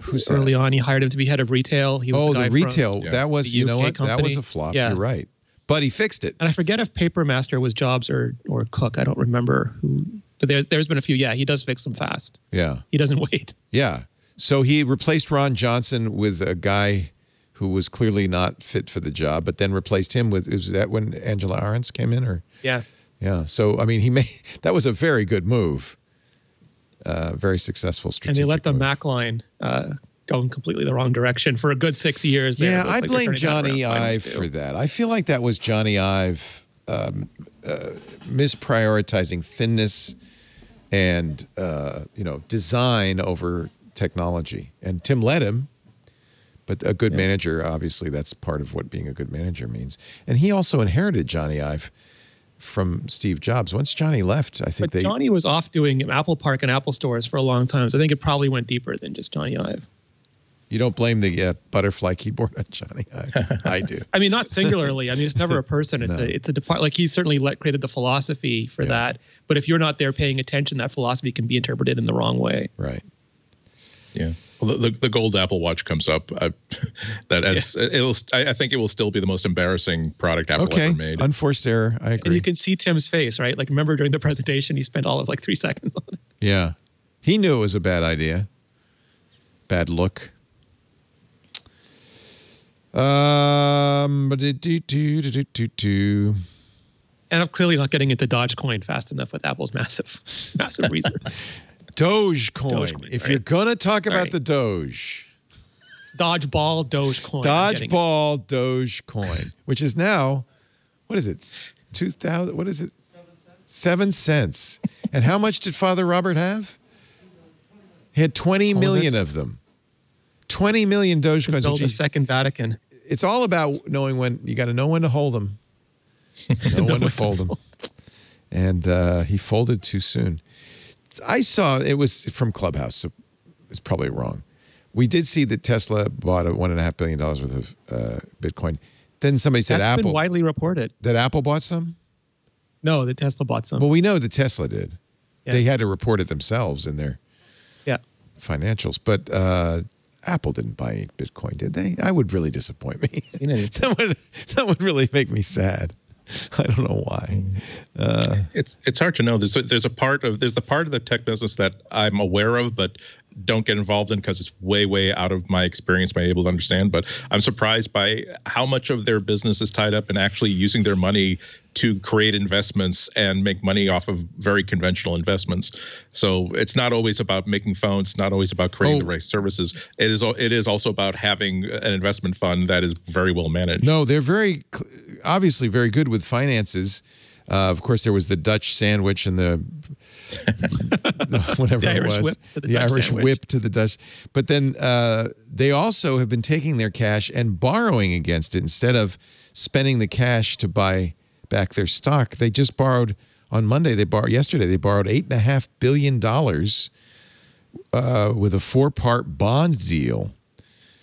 Who's early on? He hired him to be head of retail. He was the retail. That was, you know what? That was a flop. Yeah. You're right. But he fixed it. And I forget if Papermaster was Jobs or Cook. I don't remember who. But there's been a few. Yeah, he does fix them fast. Yeah. He doesn't wait. Yeah. So he replaced Ron Johnson with a guy who was clearly not fit for the job, but then replaced him with, is that when Angela Ahrendts came in? Or? Yeah. Yeah. So, I mean, that was a very good move. Very successful strategic move. And they let the Mac line going completely the wrong direction for a good 6 years. There. Yeah, I blame Johnny Ive for that. I feel like that was Johnny Ive misprioritizing thinness and you know, design over technology. And Tim led him, but a good manager, obviously, that's part of what being a good manager means. And he also inherited Johnny Ive from Steve Jobs. Once Johnny left, I think Johnny was off doing Apple Park and Apple stores for a long time, so I think it probably went deeper than just Johnny Ive. You don't blame the butterfly keyboard on Johnny Ive. I do. I mean, not singularly. I mean, it's never a person. It's a department. Like, he certainly created the philosophy for that. But if you're not there paying attention, that philosophy can be interpreted in the wrong way. Right. Yeah. Well, the gold Apple Watch comes up. I think it will still be the most embarrassing product Apple ever made. Unforced error. I agree. And you can see Tim's face, right? Like, remember during the presentation, he spent all of like 3 seconds on it. Yeah. He knew it was a bad idea. Bad look. And I'm clearly not getting into Dogecoin fast enough with Apple's massive research. Dogecoin. If you're gonna talk about the Doge, dodgeball Dogecoin. Dodgeball Dogecoin, which is now, what is it? 2,000. What is it? 7 cents. And how much did Father Robert have? He had 20 million of them. 20 million Dogecoins. Build the second Vatican. It's all about knowing when. You got to know when to hold them. Know when to fold them. And he folded too soon. I saw, it was from Clubhouse, so it's probably wrong. We did see that Tesla bought $1.5 billion worth of Bitcoin. Then somebody said Apple. That's been widely reported. That Apple bought some? No, that Tesla bought some. Well, we know that Tesla did. Yeah. They had to report it themselves in their financials. But Apple didn't buy any Bitcoin, did they? That would really disappoint me. That would really make me sad. I don't know why. It's hard to know. There's the part of the tech business that I'm aware of, but don't get involved in because it's way out of my experience, my able to understand. But I'm surprised by how much of their business is tied up in actually using their money to create investments and make money off of very conventional investments. So it's not always about making phones. It's not always about creating the right services. It is also about having an investment fund that is very well managed. No, they're very obviously very good with finances. Of course, there was the Dutch sandwich and the whatever it was, the Irish whip to the Dutch. But then they also have been taking their cash and borrowing against it instead of spending the cash to buy back their stock. They just borrowed on Monday. Yesterday they borrowed $8.5 billion with a 4-part bond deal.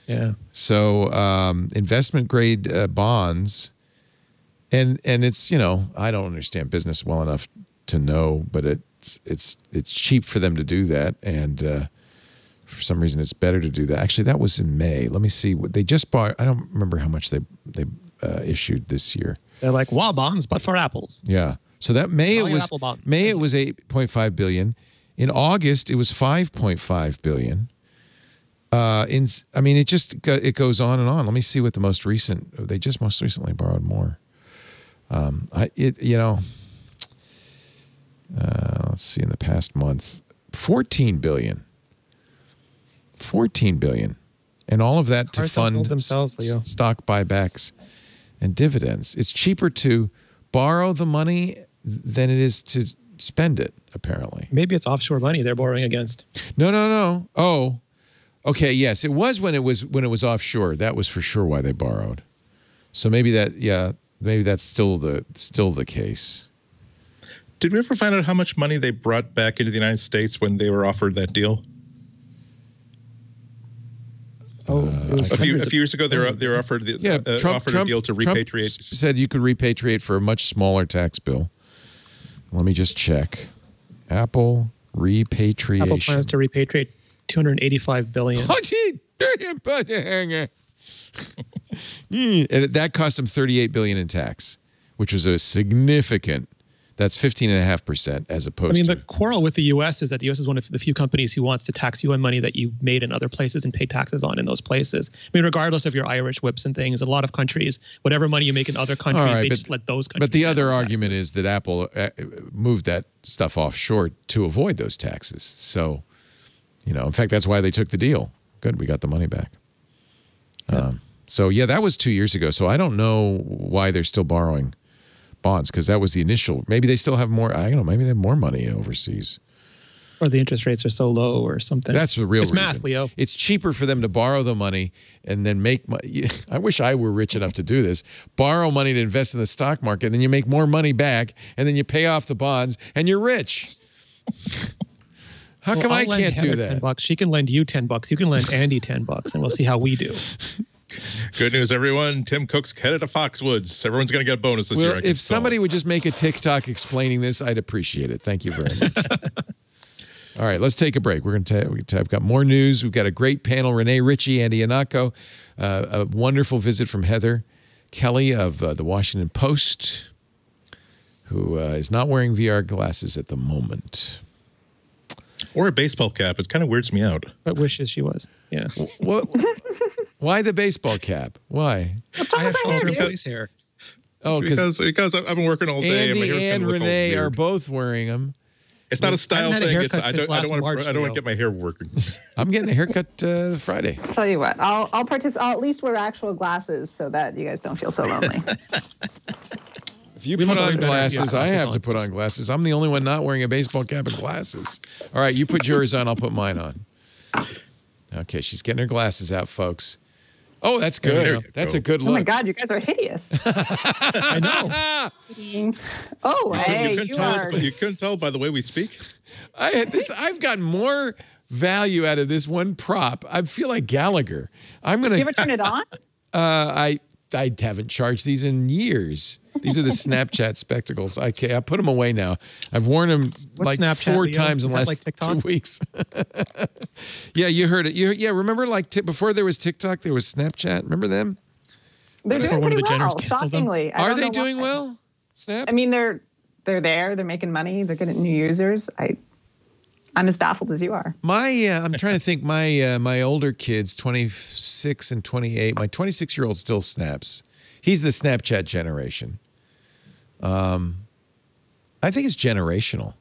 Yeah. So investment grade bonds. And it's, you know, I don't understand business well enough to know, but it's cheap for them to do that, and for some reason it's better to do that. Actually, that was in May. Let me see what they just bought. I don't remember how much they issued this year. They're like WOW bonds, but for apples. Yeah. So that May it was $8.5 billion. In August it was $5.5 billion. It goes on and on. Let me see what the most recent. They just most recently borrowed more. Let's see. In the past month, $14 billion, and all of that to fund stock buybacks and dividends. It's cheaper to borrow the money than it is to spend it. Apparently, maybe it's offshore money they're borrowing against. No. Oh. Okay, yes, it was when it was offshore. That was for sure why they borrowed. So maybe that, yeah, maybe that's still the case. Did we ever find out how much money they brought back into the United States when they were offered that deal? Oh, a few years ago they were offered the, Trump offered a deal to repatriate. Trump said you could repatriate for a much smaller tax bill. Let me just check. Apple repatriation. Apple plans to repatriate $285 billion. And that cost them $38 billion in tax, which was a significant. That's 15.5% as opposed. I mean, the quarrel with the U.S. is that the U.S. is one of the few companies who wants to tax you on money that you made in other places and pay taxes on in those places. I mean, regardless of your Irish whips and things, a lot of countries, whatever money you make in other countries, just let those countries. But the other argument is that Apple moved that stuff offshore to avoid those taxes. So. You know, in fact, that's why they took the deal. Good, we got the money back. Yeah. So, yeah, that was 2 years ago. So I don't know why they're still borrowing bonds because that was the initial. Maybe they still have more. I don't know. Maybe they have more money overseas. Or the interest rates are so low or something. That's the real reason. It's math, Leo. It's cheaper for them to borrow the money and then make money. I wish I were rich enough to do this. Borrow money to invest in the stock market, and then you make more money back, and then you pay off the bonds, and you're rich. How come I can't do that? $10. She can lend you $10. You can lend Andy $10, and we'll see how we do. Good news, everyone. Tim Cook's headed to Foxwoods. Everyone's going to get a bonus this year. If somebody would just make a TikTok explaining this, I'd appreciate it. Thank you very much. All right, let's take a break. We're going to. I've got more news. We've got a great panel: Rene Ritchie, Andy Ihnatko, a wonderful visit from Heather Kelly of the Washington Post, who is not wearing VR glasses at the moment. Or a baseball cap. It kind of weirds me out. But wishes she was. Yeah. What? Why the baseball cap? Why? I have Shelter Kelly's hair. Oh, because I've been working all day. Andy and Renee are both wearing them. It's not a style thing. I don't want to get my hair working. I'm getting a haircut Friday. I'll tell you what. I'll participate. I'll at least wear actual glasses so that you guys don't feel so lonely. If you put on glasses, I have to put on glasses. I'm the only one not wearing a baseball cap and glasses. All right, you put yours on, I'll put mine on. Okay, she's getting her glasses out, folks. Oh, that's good. That's a good look. Oh, my God, you guys are hideous. I know. Oh, hey, you couldn't tell by the way we speak? I've gotten more value out of this one prop. I feel like Gallagher. I'm going to... You ever turn it on? I... I haven't charged these in years. These are the Snapchat spectacles. Okay, I put them away now. I've worn them like Snapchat, four times in the last 2 weeks. Yeah, you heard it. Yeah, remember like before there was TikTok, there was Snapchat. Remember them? They're doing pretty well, shockingly. Are they doing well? Snap? I mean, they're there. They're making money. They're getting new users. I'm as baffled as you are. I'm trying to think. My older kids, 26 and 28. My 26-year-old still snaps. He's the Snapchat generation. I think it's generational.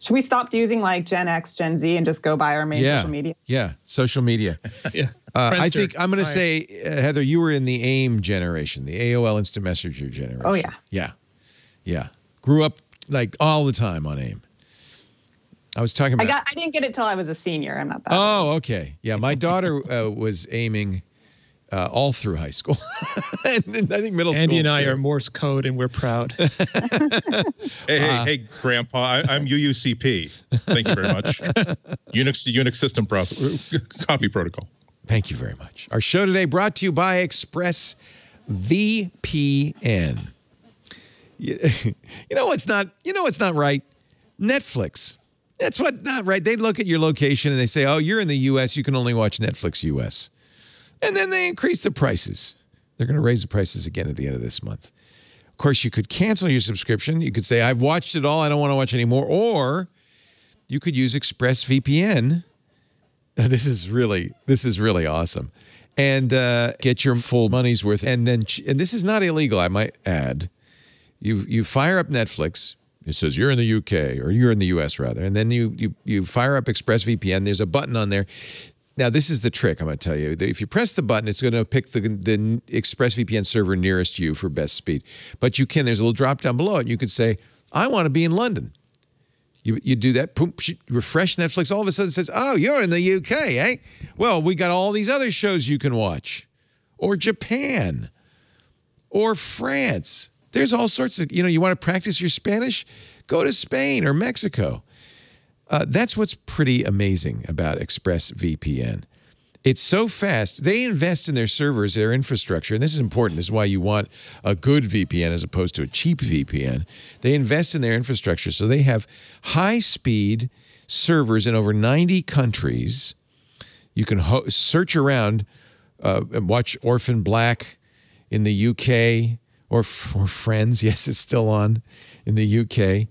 Should we stop using like Gen X, Gen Z, and just go by our main social media? Yeah, social media. Yeah. I think I'm going to say, Heather, you were in the AIM generation, the AOL Instant Messenger generation. Oh yeah. Yeah, yeah. Grew up like all the time on AIM. I was talking about. I didn't get it till I was a senior. I'm not that. Oh, okay. Yeah, my daughter was aiming all through high school, and I think middle school. Andy and I are Morse code, and we're proud. Hey, Grandpa, I'm UUCP. Thank you very much. Unix system process copy protocol. Thank you very much. Our show today brought to you by ExpressVPN. You know what's not. You know what's not right. Netflix. That's what not right. They look at your location and they say, oh, you're in the U.S., you can only watch Netflix U.S. And then they increase the prices. They're going to raise the prices again at the end of this month. Of course, you could cancel your subscription. You could say, I've watched it all. I don't want to watch anymore. Or you could use ExpressVPN. Now, this is really awesome. And get your full money's worth. And this is not illegal, I might add. You fire up Netflix. It says you're in the UK, or you're in the US rather, and then you fire up ExpressVPN. There's a button on there. Now, this is the trick I'm going to tell you. If you press the button, it's going to pick the ExpressVPN server nearest you for best speed. But you can, there's a little drop down below it, and you could say, I want to be in London. You do that, boom, refresh Netflix. All of a sudden it says, oh, you're in the UK, eh? Well, we got all these other shows you can watch. Or Japan. Or France. There's all sorts of, you know, you want to practice your Spanish? Go to Spain or Mexico. That's what's pretty amazing about ExpressVPN. It's so fast. They invest in their servers, their infrastructure, and this is important. This is why you want a good VPN as opposed to a cheap VPN. They invest in their infrastructure, so they have high-speed servers in over 90 countries. You can search around and watch Orphan Black in the UK, or Friends, yes, it's still on in the UK.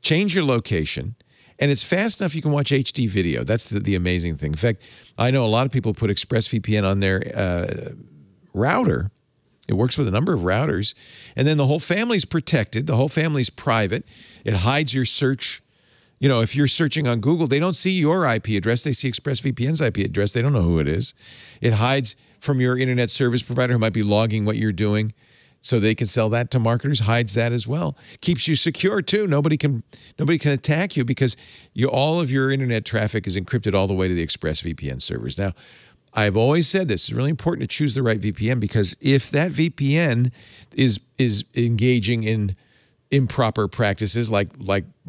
Change your location, and it's fast enough you can watch HD video. That's the amazing thing. In fact, I know a lot of people put ExpressVPN on their router. It works with a number of routers, and then the whole family's protected. The whole family's private. It hides your search. You know, if you're searching on Google, they don't see your IP address. They see ExpressVPN's IP address. They don't know who it is. It hides from your internet service provider who might be logging what you're doing. So they can sell that to marketers, hides that as well. Keeps you secure, too. Nobody can attack you because all of your internet traffic is encrypted all the way to the ExpressVPN servers. Now, I've always said this. It's really important to choose the right VPN because if that VPN is engaging in improper practices like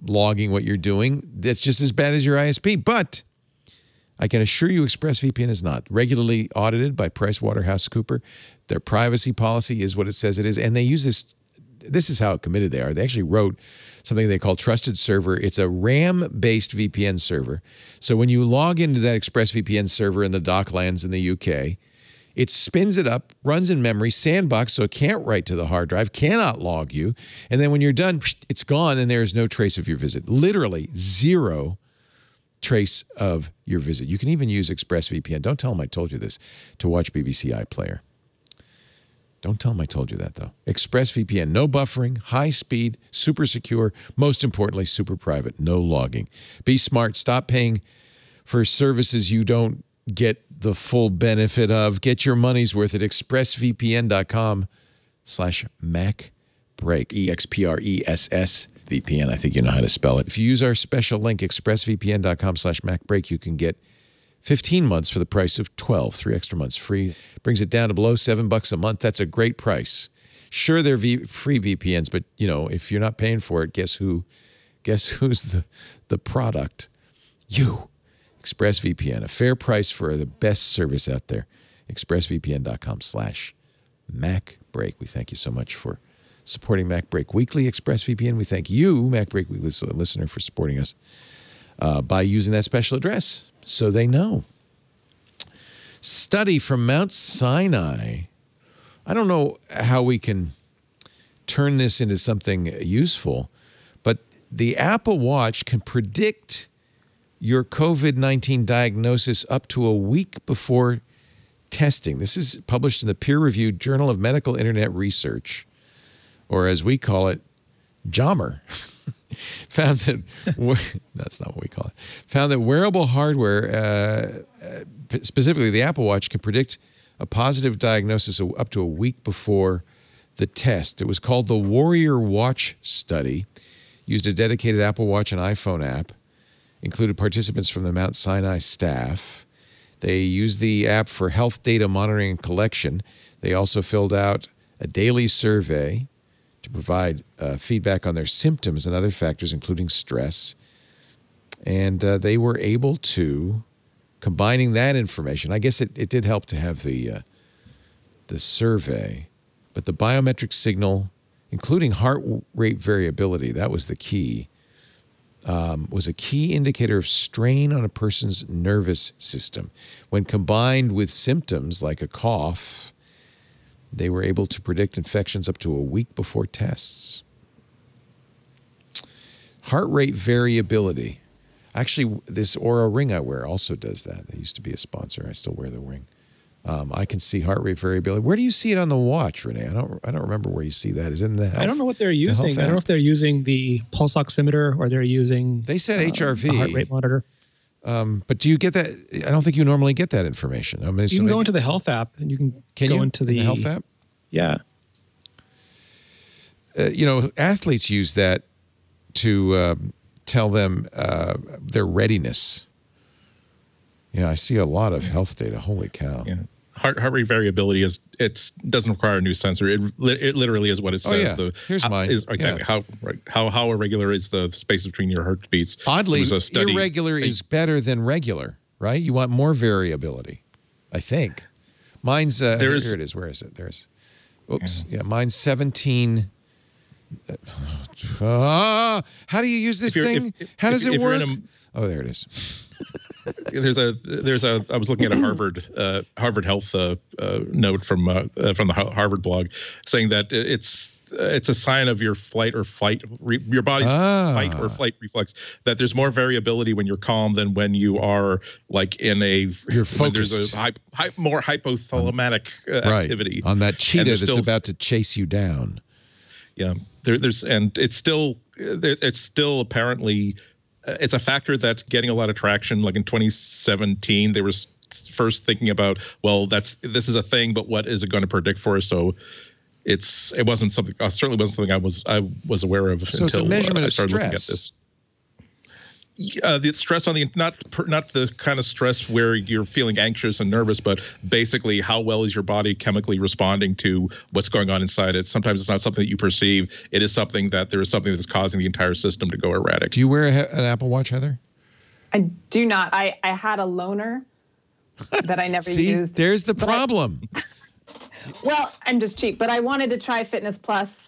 logging what you're doing, that's just as bad as your ISP. But I can assure you ExpressVPN is not. Regularly audited by PricewaterhouseCoopers. Their privacy policy is what it says it is. And they use this. This is how committed they are. They actually wrote something they call Trusted Server. It's a RAM-based VPN server. So when you log into that ExpressVPN server in the Docklands in the UK, it spins it up, runs in memory, sandbox, so it can't write to the hard drive, cannot log you. And then when you're done, it's gone, and there is no trace of your visit. Literally zero trace of your visit. You can even use ExpressVPN. Don't tell them I told you this, to watch BBC iPlayer. Don't tell them I told you that, though. ExpressVPN, no buffering, high speed, super secure, most importantly, super private, no logging. Be smart. Stop paying for services you don't get the full benefit of. Get your money's worth at expressvpn.com/MacBreak. EXPRESSVPN. I think you know how to spell it. If you use our special link, expressvpn.com/MacBreak, you can get 15 months for the price of 12, 3 extra months free. Brings it down to below $7 a month. That's a great price. Sure, they're free VPNs, but, you know, if you're not paying for it, guess who? Guess who's the product? You. ExpressVPN. A fair price for the best service out there. ExpressVPN.com/MacBreak. MacBreak. We thank you so much for supporting MacBreak Weekly, ExpressVPN. We thank you, MacBreak Weekly listener, for supporting us by using that special address so they know. Study from Mount Sinai. I don't know how we can turn this into something useful, but the Apple Watch can predict your COVID-19 diagnosis up to a week before testing. This is published in the peer-reviewed Journal of Medical Internet Research, or as we call it, JOMR. Found that that's not what we call it. Found that wearable hardware, specifically the Apple Watch, can predict a positive diagnosis up to a week before the test. It was called the Warrior Watch Study. Used a dedicated Apple Watch and iPhone app. Included participants from the Mount Sinai staff. They used the app for health data monitoring and collection. They also filled out a daily survey to provide feedback on their symptoms and other factors, including stress. And they were able to, combining that information, I guess it did help to have the survey, but the biometric signal, including heart rate variability, that was the key, was a key indicator of strain on a person's nervous system. When combined with symptoms like a cough, they were able to predict infections up to a week before tests. Heart rate variability. Actually, this Aura ring I wear also does that. They used to be a sponsor. I still wear the ring. I can see heart rate variability. Where do you see it on the watch, Rene? I don't remember where you see that. Is it in the health? I don't know what they're using. I don't know if they're using the pulse oximeter or they're using. They said HRV, the heart rate monitor. But do you get that? I don't think you normally get that information. I mean, you can go into the health app and you can go into the health app. Yeah. You know, athletes use that to tell them their readiness. Yeah, I see a lot of health data. Holy cow. Yeah. Heart rate variability doesn't require a new sensor. It literally is what it says. Oh, yeah. How irregular is the space between your heartbeats? Oddly, irregular is better than regular, right? You want more variability, I think. Mine's here it is. Where is it? There's. Oops. Yeah, mine's 17. How do you use this thing? How does it work? Oh, there it is. I was looking at a Harvard Health note from the Harvard blog saying that it's a sign of your fight or flight reflex, that there's more variability when you're calm than when you are like more hypothalamic activity on that cheetah that's about to chase you down. Yeah, it's still apparently. It's a factor that's getting a lot of traction. Like in 2017, they were first thinking about, well, this is a thing, but what is it going to predict for us? So it wasn't something. Certainly wasn't something I was aware of. So until it's a measurement of stress. Looking at this. The stress on the not the kind of stress where you're feeling anxious and nervous, but basically how well is your body chemically responding to what's going on inside it. Sometimes it's not something that you perceive. It is something that there is something that's causing the entire system to go erratic. Do you wear an Apple Watch, Heather? I do not. I had a loaner that I never used. See, there's the problem. Well, I'm just cheap, but I wanted to try Fitness Plus.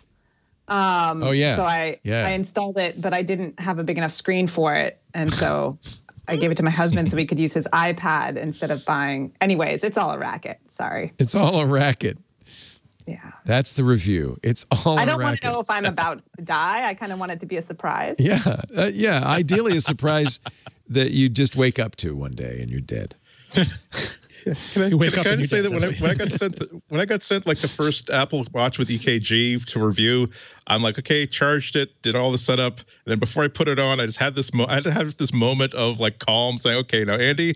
Oh yeah. So I installed it, but I didn't have a big enough screen for it, and so I gave it to my husband so we could use his iPad instead of buying. Anyways, it's all a racket. Sorry. It's all a racket. Yeah. That's the review. It's all. I don't want to know if I'm about to die. I kind of want it to be a surprise. Yeah. Yeah. Ideally, a surprise that you just wake up to one day and you're dead. Can I just say that when I got sent like the first Apple Watch with EKG to review, I'm like, okay, charged it, did all the setup, and then before I put it on, I had to have this moment of like calm, saying, okay, now Andy,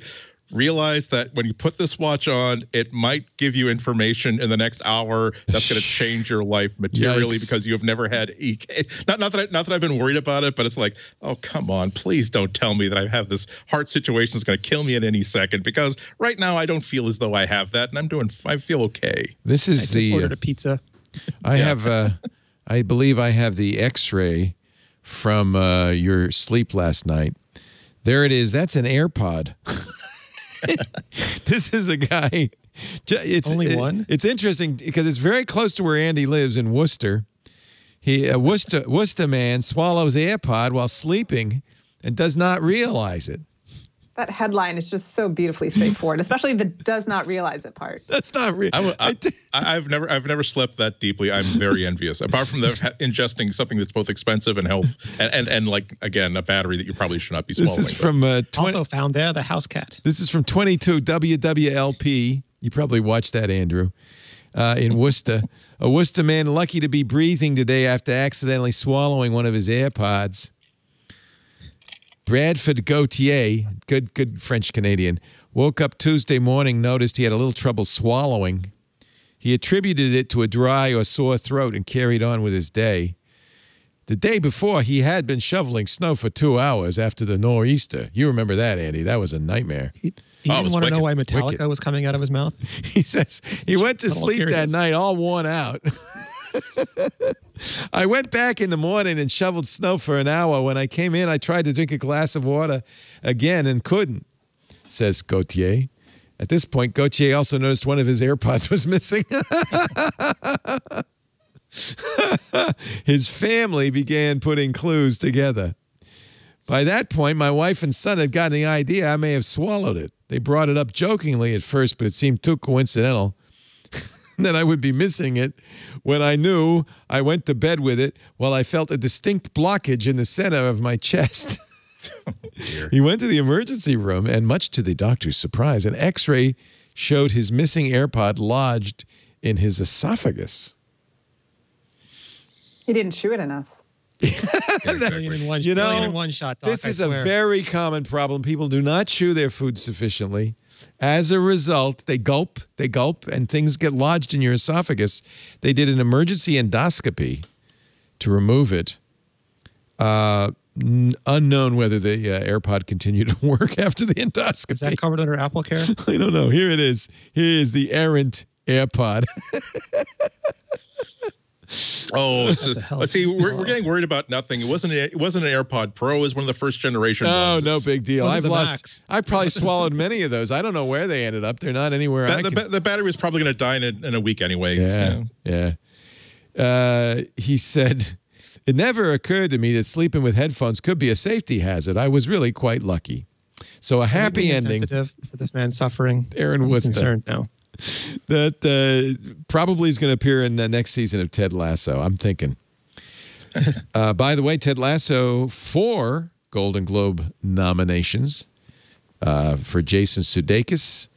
realize that when you put this watch on, it might give you information in the next hour that's going to change your life materially. Yikes. Because you have never had EKG. Not that I've been worried about it, but it's like, oh, come on, please don't tell me that I have this heart situation that's going to kill me at any second, because right now I don't feel as though I have that, and I feel okay. This is ordered a pizza. I have, I believe I have the X-ray from your sleep last night. There it is. That's an AirPod. This is a guy It's, only one? It's interesting because it's very close to where Andy lives in Worcester. A Worcester man swallows AirPod while sleeping and does not realize it. That headline is just so beautifully straightforward, especially the "does not realize it" part. That's not real. I've never slept that deeply. I'm very envious. Apart from the ingesting something that's both expensive and health, and like again a battery that you probably should not be swallowing. This is from also found there the house cat. This is from 22 WWLP. You probably watched that, Andrew, in Worcester. A Worcester man lucky to be breathing today after accidentally swallowing one of his AirPods. Bradford Gautier, good French-Canadian, woke up Tuesday morning, noticed he had a little trouble swallowing. He attributed it to a dry or sore throat and carried on with his day. The day before, he had been shoveling snow for 2 hours after the nor'easter. You remember that, Andy. That was a nightmare. He didn't want to know why Metallica was coming out of his mouth. He says he went to sleep that night all worn out. I went back in the morning and shoveled snow for an hour. When I came in, I tried to drink a glass of water again and couldn't, says Gautier. At this point, Gautier also noticed one of his AirPods was missing. His family began putting clues together. By that point, my wife and son had gotten the idea I may have swallowed it. They brought it up jokingly at first, but it seemed too coincidental. Then I would be missing it when I knew I went to bed with it while I felt a distinct blockage in the center of my chest. Oh, dear. He went to the emergency room and, much to the doctor's surprise, an x-ray showed his missing AirPod lodged in his esophagus. He didn't chew it enough. You know, one shot, Doc, this is a very common problem. People do not chew their food sufficiently. As a result, they gulp, and things get lodged in your esophagus. They did an emergency endoscopy to remove it. Unknown whether the AirPod continued to work after the endoscopy. Is that covered under Apple Care? I don't know. Here it is. Here is the errant AirPod. Oh, let's see. We're getting worried about nothing. It wasn't an AirPod Pro. It was one of the first generation. Oh, no big deal. I've probably swallowed many of those. I don't know where they ended up. They're not anywhere. The battery was probably going to die in a week anyway. Yeah. So. Yeah. He said, "It never occurred to me that sleeping with headphones could be a safety hazard. I was really quite lucky." So a happy ending to this man's suffering. Aaron was concerned now. That probably is going to appear in the next season of Ted Lasso, I'm thinking. By the way, Ted Lasso, 4 Golden Globe nominations for Jason Sudeikis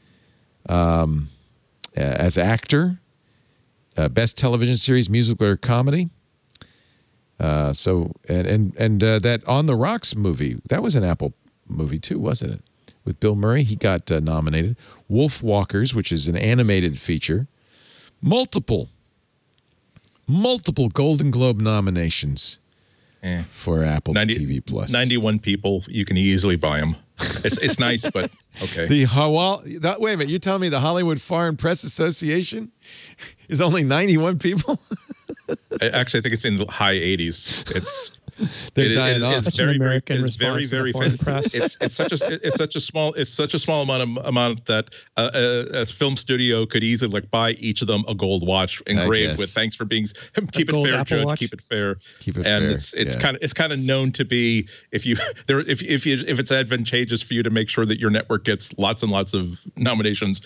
as actor, Best Television Series, Musical or Comedy. So that On the Rocks movie, that was an Apple movie too, wasn't it? With Bill Murray, he got nominated. Wolf Walkers, which is an animated feature. Multiple Golden Globe nominations for Apple TV Plus. 91 people, you can easily buy them. It's nice, but okay. Wait a minute, you're telling me the Hollywood Foreign Press Association is only 91 people? Actually, I think it's in the high 80s. It's such a small amount that a film studio could easily buy each of them a gold watch engraved with "Thanks for being keep it fair, Judge, keep it fair." It's kind of known to be if it's advantageous for you to make sure that your network gets lots and lots of nominations.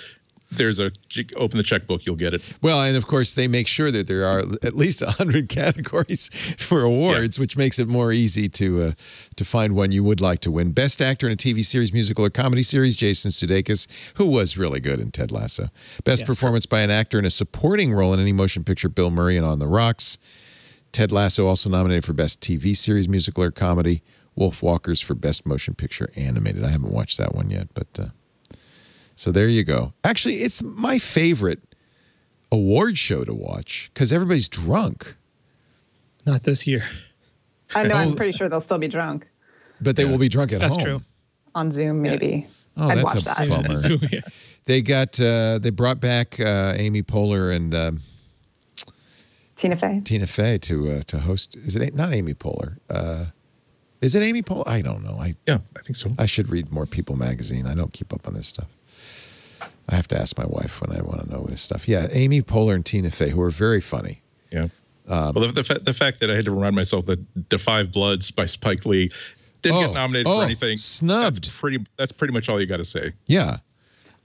There's a open the checkbook, you'll get it. Well, and of course they make sure that there are at least 100 categories for awards, which makes it more easy to find one you would like to win. Best actor in a TV series, musical, or comedy series, Jason Sudeikis, who was really good in Ted Lasso. Best performance by an actor in a supporting role in any motion picture, Bill Murray in On the Rocks. Ted Lasso also nominated for Best TV Series, Musical, or Comedy. Wolf Walkers for Best Motion Picture Animated. I haven't watched that one yet, but. So there you go. Actually, it's my favorite award show to watch because everybody's drunk. Not this year. I know. I'm pretty sure they'll still be drunk. But they will be drunk at home. That's true. On Zoom, maybe. Yes. Oh, I'd watch that. Bummer. Zoom, yeah. They brought back Amy Poehler and Tina Fey. Tina Fey to host. Is it not Amy Poehler? Is it Amy Poehler? I don't know. Yeah, I think so. I should read more People magazine. I don't keep up on this stuff. I have to ask my wife when I want to know this stuff. Yeah, Amy Poehler and Tina Fey, who are very funny. Yeah. Well, the fact that I had to remind myself that Defy Bloods by Spike Lee didn't get nominated for anything. Snubbed. That's pretty much all you got to say. Yeah.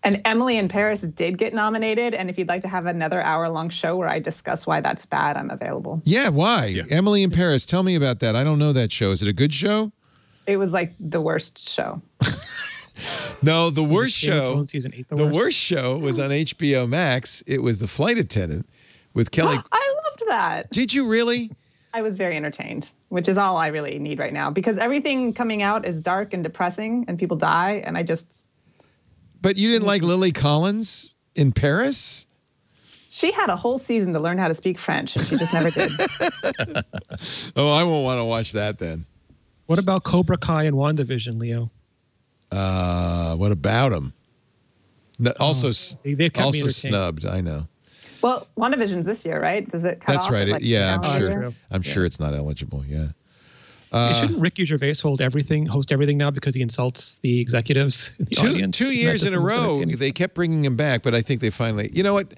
And Emily in Paris did get nominated. And if you'd like to have another hour-long show where I discuss why that's bad, I'm available. Yeah, why? Yeah. Emily in Paris, tell me about that. I don't know that show. Is it a good show? It was like the worst show. No, the worst show. The worst show was on HBO Max. It was The Flight Attendant with Kelly. I loved that. Did you really? I was very entertained, which is all I really need right now, because everything coming out is dark and depressing and people die, and I just... But you didn't like Lily Collins in Paris? She had a whole season to learn how to speak French, and she just never did. Oh, I won't want to watch that then. What about Cobra Kai and WandaVision, Leo? What about them? No, also snubbed, I know. Well, WandaVision's this year, right? Does it cut off? That's right. Like, yeah, I'm sure. I'm sure it's not eligible, yeah. Shouldn't Ricky Gervais host everything now because he insults the executives in the audience? 2 years in a row, they kept bringing him back, but I think they finally... You know what?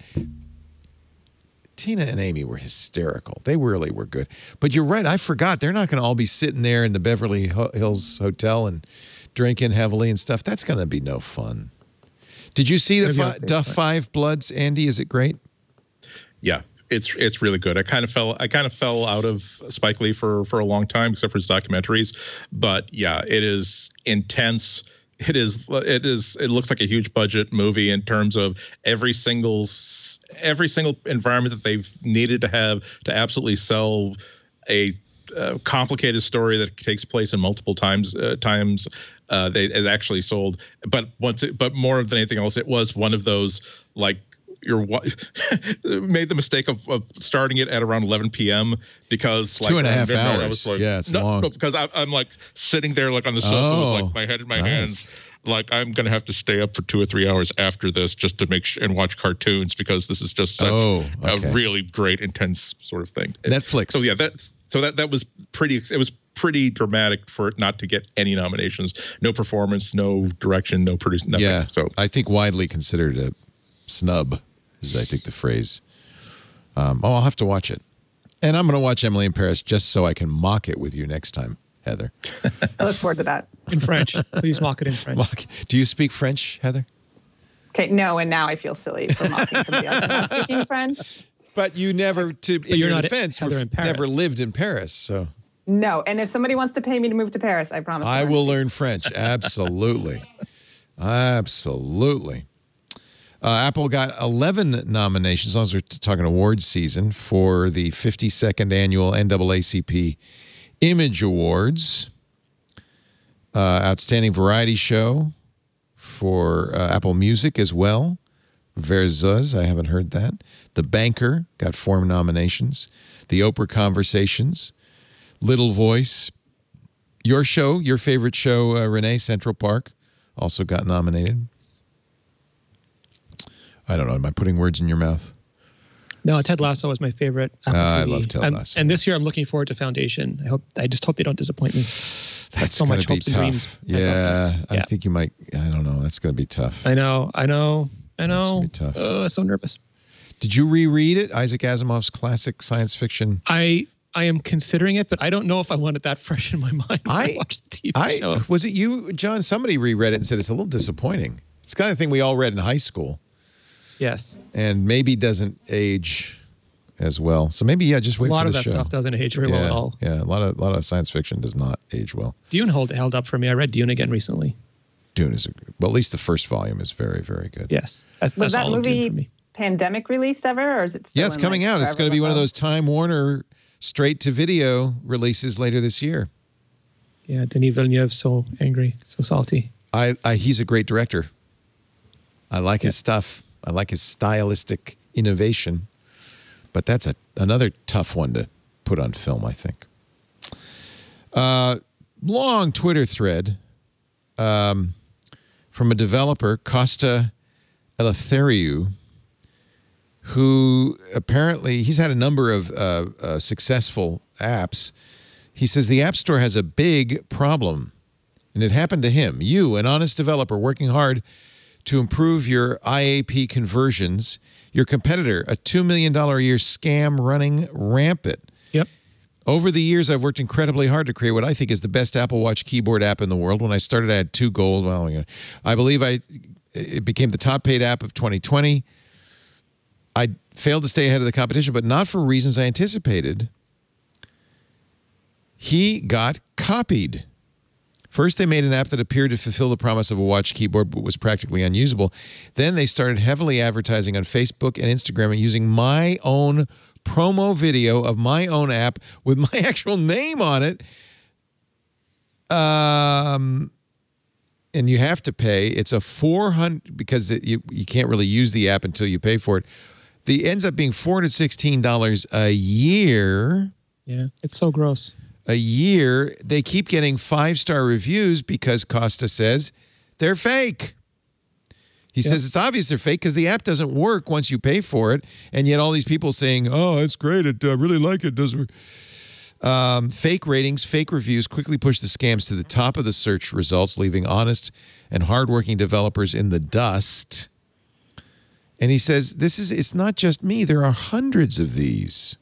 Tina and Amy were hysterical. They really were good. But you're right. I forgot. They're not going to all be sitting there in the Beverly Hills Hotel and drinking heavily and stuff. That's going to be no fun. Did you see the Five Bloods, Andy? Is it great? Yeah. It's really good. I kind of fell out of Spike Lee for a long time, except for his documentaries. But yeah, it is intense. It looks like a huge budget movie in terms of every single environment that they've needed to have to absolutely sell a complicated story that takes place in multiple times. It actually sold. But more than anything else, it was one of those like. Your wife made the mistake of starting it at around 11 p.m. because it's like 2.5 hours. I was like, yeah, it's long. No, because I'm like sitting there like on the sofa with like my head in my hands. Like I'm gonna have to stay up for 2 or 3 hours after this just to make sure and watch cartoons because this is just such a really great intense sort of thing. Netflix. So yeah, that was pretty. It was pretty dramatic for it not to get any nominations, no performance, no direction, no producing. Nothing. Yeah. So I think widely considered a snub. Is I think the phrase. I'll have to watch it. And I'm going to watch Emily in Paris just so I can mock it with you next time, Heather. I look forward to that. In French. Please mock it in French. Do you speak French, Heather? Okay, no, and now I feel silly for mocking somebody else not speaking French. But you never, in your defense, never lived in Paris, so. No, and if somebody wants to pay me to move to Paris, I promise. I will learn French, absolutely. Absolutely. Apple got 11 nominations, as long as we're talking awards season, for the 52nd annual NAACP Image Awards. Outstanding Variety Show for Apple Music as well. Verzuz, I haven't heard that. The Banker got 4 nominations. The Oprah Conversations. Little Voice. Your show, your favorite show, Renee, Central Park, also got nominated. I don't know. Am I putting words in your mouth? No, Ted Lasso is my favorite. I love Ted Lasso. And this year, I'm looking forward to Foundation. I just hope they don't disappoint me. That's so much hopes and dreams. Yeah, I think you might. I don't know. That's going to be tough. I know. It's going to be tough. So nervous. Did you reread it, Isaac Asimov's classic science fiction? I am considering it, but I don't know if I want it that fresh in my mind. I watched the TV show. Was it you, John? Somebody reread it and said it's a little disappointing. It's the kind of thing we all read in high school. Yes. And maybe doesn't age as well. So maybe, yeah, just wait for the show. A lot of that stuff doesn't age very well at all. Yeah, a lot of science fiction does not age well. Dune held up for me. I read Dune again recently. Dune is, well, at least the first volume is very, very good. Yes. Was that movie pandemic released ever, or is it still? Yeah, it's coming out. It's going to be one of those Time Warner straight-to-video releases later this year. Yeah, Denis Villeneuve, so angry, so salty. He's a great director. I like his stuff. I like his stylistic innovation, but that's another tough one to put on film, I think. Long Twitter thread from a developer, Costa Eleftheriou, who apparently, he's had a number of successful apps. He says the App Store has a big problem, and it happened to him. You, an honest developer working hard to improve your IAP conversions. Your competitor, a $2 million a year scam running rampant. Yep. Over the years, I've worked incredibly hard to create what I think is the best Apple Watch keyboard app in the world. When I started, I had 2 gold. Well, I believe it became the top paid app of 2020. I failed to stay ahead of the competition, but not for reasons I anticipated. He got copied. First, they made an app that appeared to fulfill the promise of a watch keyboard but was practically unusable. Then they started heavily advertising on Facebook and Instagram and using my own promo video of my own app with my actual name on it. And you have to pay. It's a $400 because you can't really use the app until you pay for it. It ends up being $416 a year. Yeah, it's so gross. A year. They keep getting 5-star reviews because Costa says they're fake. He says it's obvious they're fake because the app doesn't work once you pay for it, and yet all these people saying, "Oh, it's great. I really like it." Does work. Fake ratings, fake reviews quickly push the scams to the top of the search results, leaving honest and hardworking developers in the dust. And he says, "This is—it's not just me. There are hundreds of these.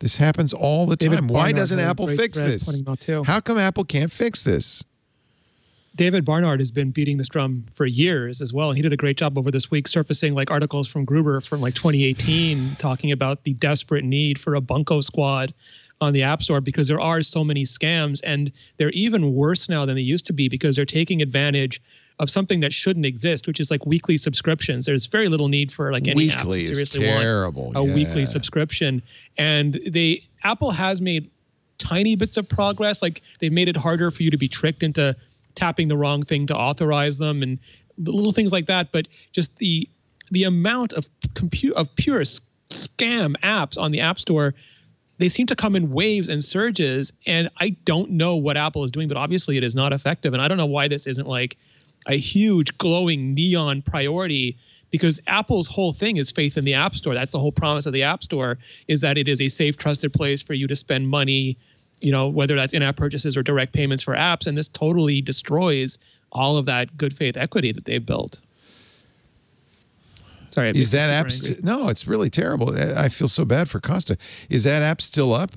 This happens all the time. Why doesn't Apple fix this? How come Apple can't fix this?" David Barnard has been beating this drum for years as well, and he did a great job over this week surfacing like articles from Gruber from like 2018 talking about the desperate need for a bunco squad on the App Store because there are so many scams, and they're even worse now than they used to be because they're taking advantage of something that shouldn't exist, which is like weekly subscriptions. There's very little need for like any app to seriously want a weekly subscription, and Apple has made tiny bits of progress. Like they've made it harder for you to be tricked into tapping the wrong thing to authorize them and little things like that. But just the amount of pure scam apps on the App Store, they seem to come in waves and surges. And I don't know what Apple is doing, but obviously it is not effective. And I don't know why this isn't like a huge glowing neon priority, because Apple's whole thing is faith in the App Store. That's the whole promise of the App Store, is that it is a safe, trusted place for you to spend money, you know, whether that's in-app purchases or direct payments for apps. And this totally destroys all of that good faith equity that they've built. Sorry. Is that app? No, it's really terrible. I feel so bad for Costa. Is that app still up?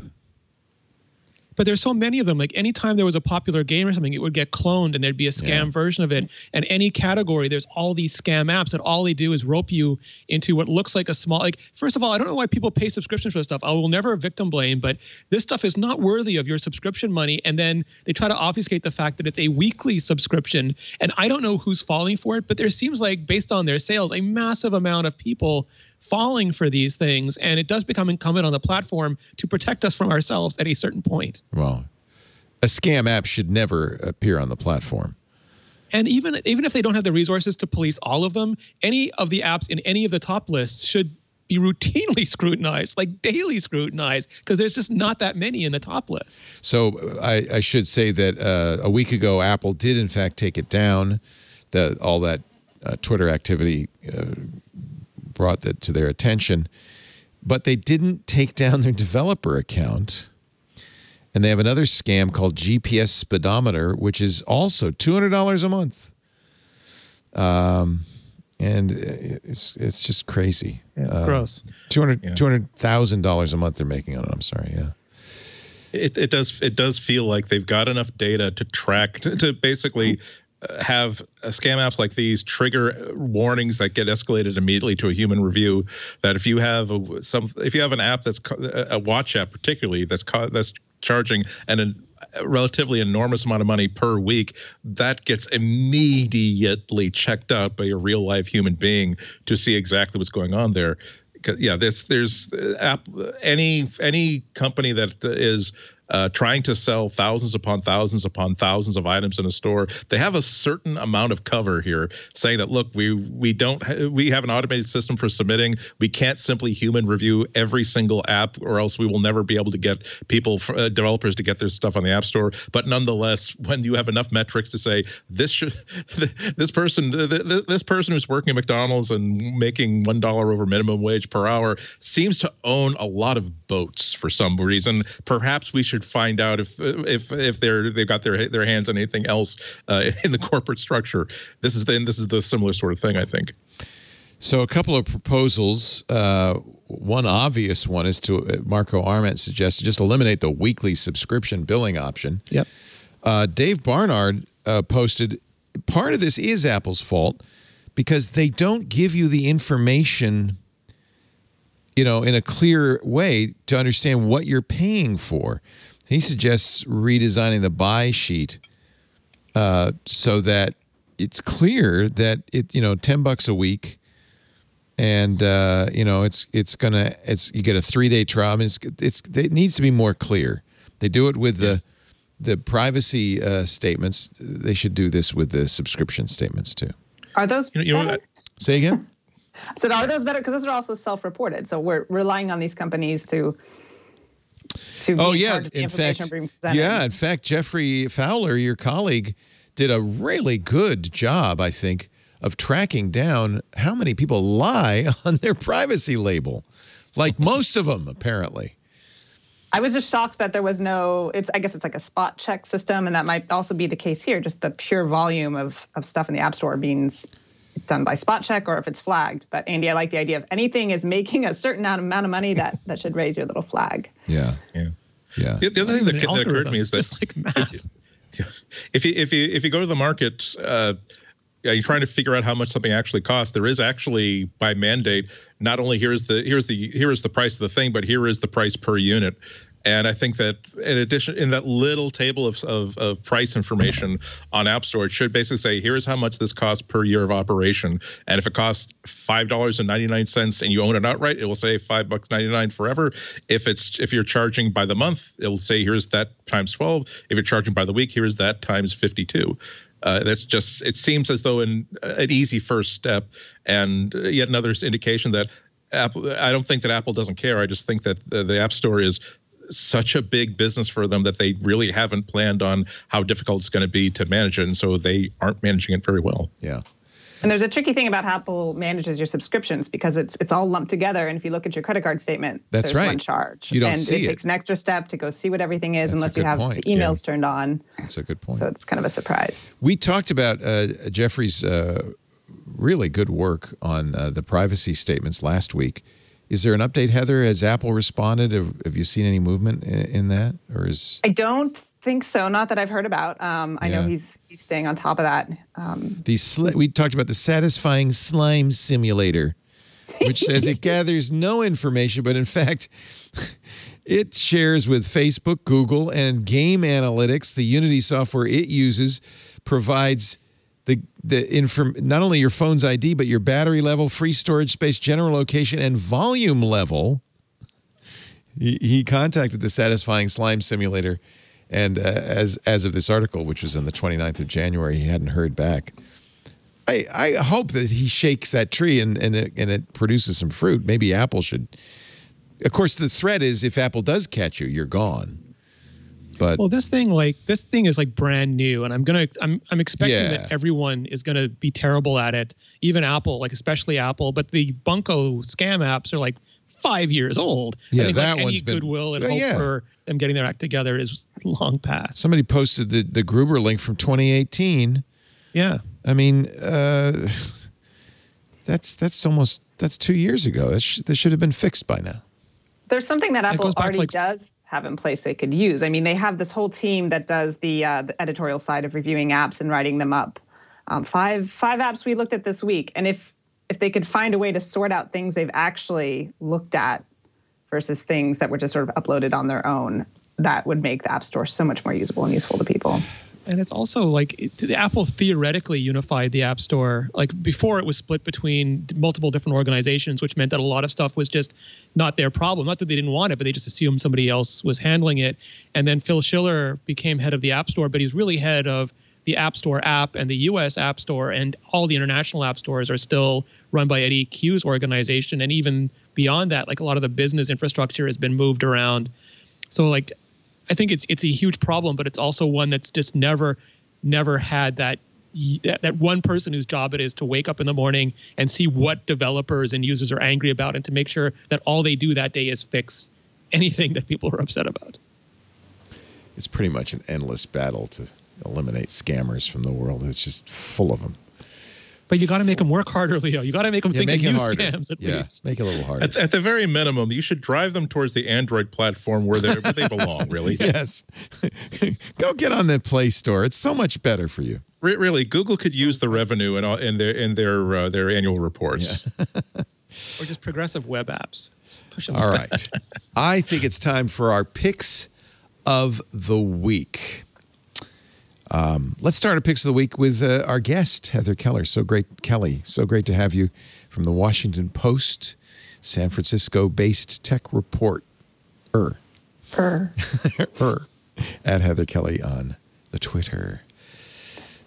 But there's so many of them. Like anytime there was a popular game or something, it would get cloned and there'd be a scam version of it. And any category, there's all these scam apps that all they do is rope you into what looks like a small, like, first of all, I don't know why people pay subscriptions for this stuff. I will never victim blame, but this stuff is not worthy of your subscription money. And then they try to obfuscate the fact that it's a weekly subscription. And I don't know who's falling for it, but there seems like, based on their sales, a massive amount of people falling for these things, and it does become incumbent on the platform to protect us from ourselves at a certain point. Well, a scam app should never appear on the platform. And even if they don't have the resources to police all of them, any of the apps in any of the top lists should be routinely scrutinized, like daily scrutinized, because there's just not that many in the top lists. So I should say that a week ago, Apple did in fact take it down. All that Twitter activity brought that to their attention, but they didn't take down their developer account. And they have another scam called GPS Speedometer, which is also $200 a month. And it's just crazy. Yeah, it's gross. $200,000 a month they're making on it. I'm sorry. Yeah. It does feel like they've got enough data to track, to basically have scam apps like these trigger warnings that get escalated immediately to a human review. That if you have if you have an app that's a watch app particularly that's charging a relatively enormous amount of money per week, that gets immediately checked out by a real live human being to see exactly what's going on there. Yeah, there's any company that is trying to sell thousands upon thousands upon thousands of items in a store, they have a certain amount of cover here, saying that, look, we have an automated system for submitting. We can't simply human review every single app, or else we will never be able to get people, developers, to get their stuff on the App Store. But nonetheless, when you have enough metrics to say this person who's working at McDonald's and making $1 over minimum wage per hour seems to own a lot of boats for some reason, perhaps we should should find out if they've got their hands on anything else in the corporate structure. This is the similar sort of thing, I think. So a couple of proposals. One obvious one is to Marco Arment suggested just eliminate the weekly subscription billing option. Yep. Dave Barnard posted, part of this is Apple's fault because they don't give you the information, you know, in a clear way to understand what you're paying for. He suggests redesigning the buy sheet so that it's clear that it, you know, $10 a week. And you know, it's you get a 3-day trial. I mean, it needs to be more clear. They do it with the privacy statements. They should do this with the subscription statements too. Are those better? Say again? I said, are those better? Because those are also self-reported. So we're relying on these companies to oh yeah, in fact, yeah, in fact, Jeffrey Fowler, your colleague, did a really good job, I think, of tracking down how many people lie on their privacy label, like most of them, apparently. I was just shocked that there was no, I guess it's like a spot check system, and that might also be the case here, just the pure volume of stuff in the App Store means it's done by spot check or if it's flagged. But Andy, I like the idea of anything is making a certain amount of money that should raise your little flag. Yeah, yeah, yeah. The other thing that occurred to me is that just like math. If you go to the market, you're trying to figure out how much something actually costs. There is actually, by mandate, not only here is the price of the thing, but here is the price per unit. And I think that in addition, in that little table of price information on App Store, it should basically say, here's how much this costs per year of operation. And if it costs $5.99 and you own it outright, it will say $5.99 forever. If you're charging by the month, it will say, here's that times 12. If you're charging by the week, here's that times 52. That's just, it seems as though an easy first step, and yet another indication that Apple, I don't think that Apple doesn't care. I just think that the App Store is such a big business for them that they really haven't planned on how difficult it's going to be to manage it, and so they aren't managing it very well. Yeah. And there's a tricky thing about how Apple manages your subscriptions, because it's all lumped together, and if you look at your credit card statement, that's right, one charge. You don't and see it. It takes an extra step to go see what everything is, that's unless you have point. The emails turned on. That's a good point. So it's kind of a surprise. We talked about Jeffrey's really good work on the privacy statements last week. Is there an update, Heather? Has Apple responded? Have you seen any movement in that, or is? I don't think so. Not that I've heard about. I know he's staying on top of that. We talked about the satisfying slime simulator, which says it gathers no information, but in fact, it shares with Facebook, Google, and Game Analytics the Unity software it uses, provides not only your phone's ID, but your battery level, free storage space, general location, and volume level. He contacted the satisfying slime simulator, and as of this article, which was on the 29th of January, he hadn't heard back. I hope that he shakes that tree and it produces some fruit. Maybe Apple should. Of course, the threat is if Apple does catch you, you're gone. But, well, this thing is like brand new, and I'm expecting that everyone is gonna be terrible at it, even Apple, like especially Apple. But the bunko scam apps are like 5 years old. Yeah, I think that like one's any been, goodwill and hope for them getting their act together is long past. Somebody posted the Gruber link from 2018. Yeah, I mean, that's 2 years ago. That should have been fixed by now. There's something that Apple already does have in place they could use. I mean, they have this whole team that does the editorial side of reviewing apps and writing them up. Five apps we looked at this week. And if they could find a way to sort out things they've actually looked at versus things that were just sort of uploaded on their own, that would make the App Store so much more usable and useful to people. And it's also like Apple theoretically unified the App Store. Like before, it was split between multiple different organizations, which meant that a lot of stuff was just not their problem. Not that they didn't want it, but they just assumed somebody else was handling it. And then Phil Schiller became head of the App Store, but he's really head of the App Store app and the U.S. App Store, and all the international app stores are still run by Eddie Q's organization. And even beyond that, like a lot of the business infrastructure has been moved around. So like, I think it's a huge problem, but it's also one that's just never had that one person whose job it is to wake up in the morning and see what developers and users are angry about, and to make sure that all they do that day is fix anything that people are upset about. it's pretty much an endless battle to eliminate scammers from the world. It's just full of them. But you got to make them work harder, Leo. You got to make them think of new scams at least. Make it a little harder. At the very minimum, you should drive them towards the Android platform where they belong, really. Yes. Go get on the Play Store. It's so much better for you. Really, Google could use the revenue in their annual reports. Yeah. Or just progressive web apps. Just push them all right. I think it's time for our picks of the week. Let's start our picks of the week with our guest, Heather Kelly. So great to have you from the Washington Post, San Francisco-based tech reporter. At Heather Kelly on the Twitter.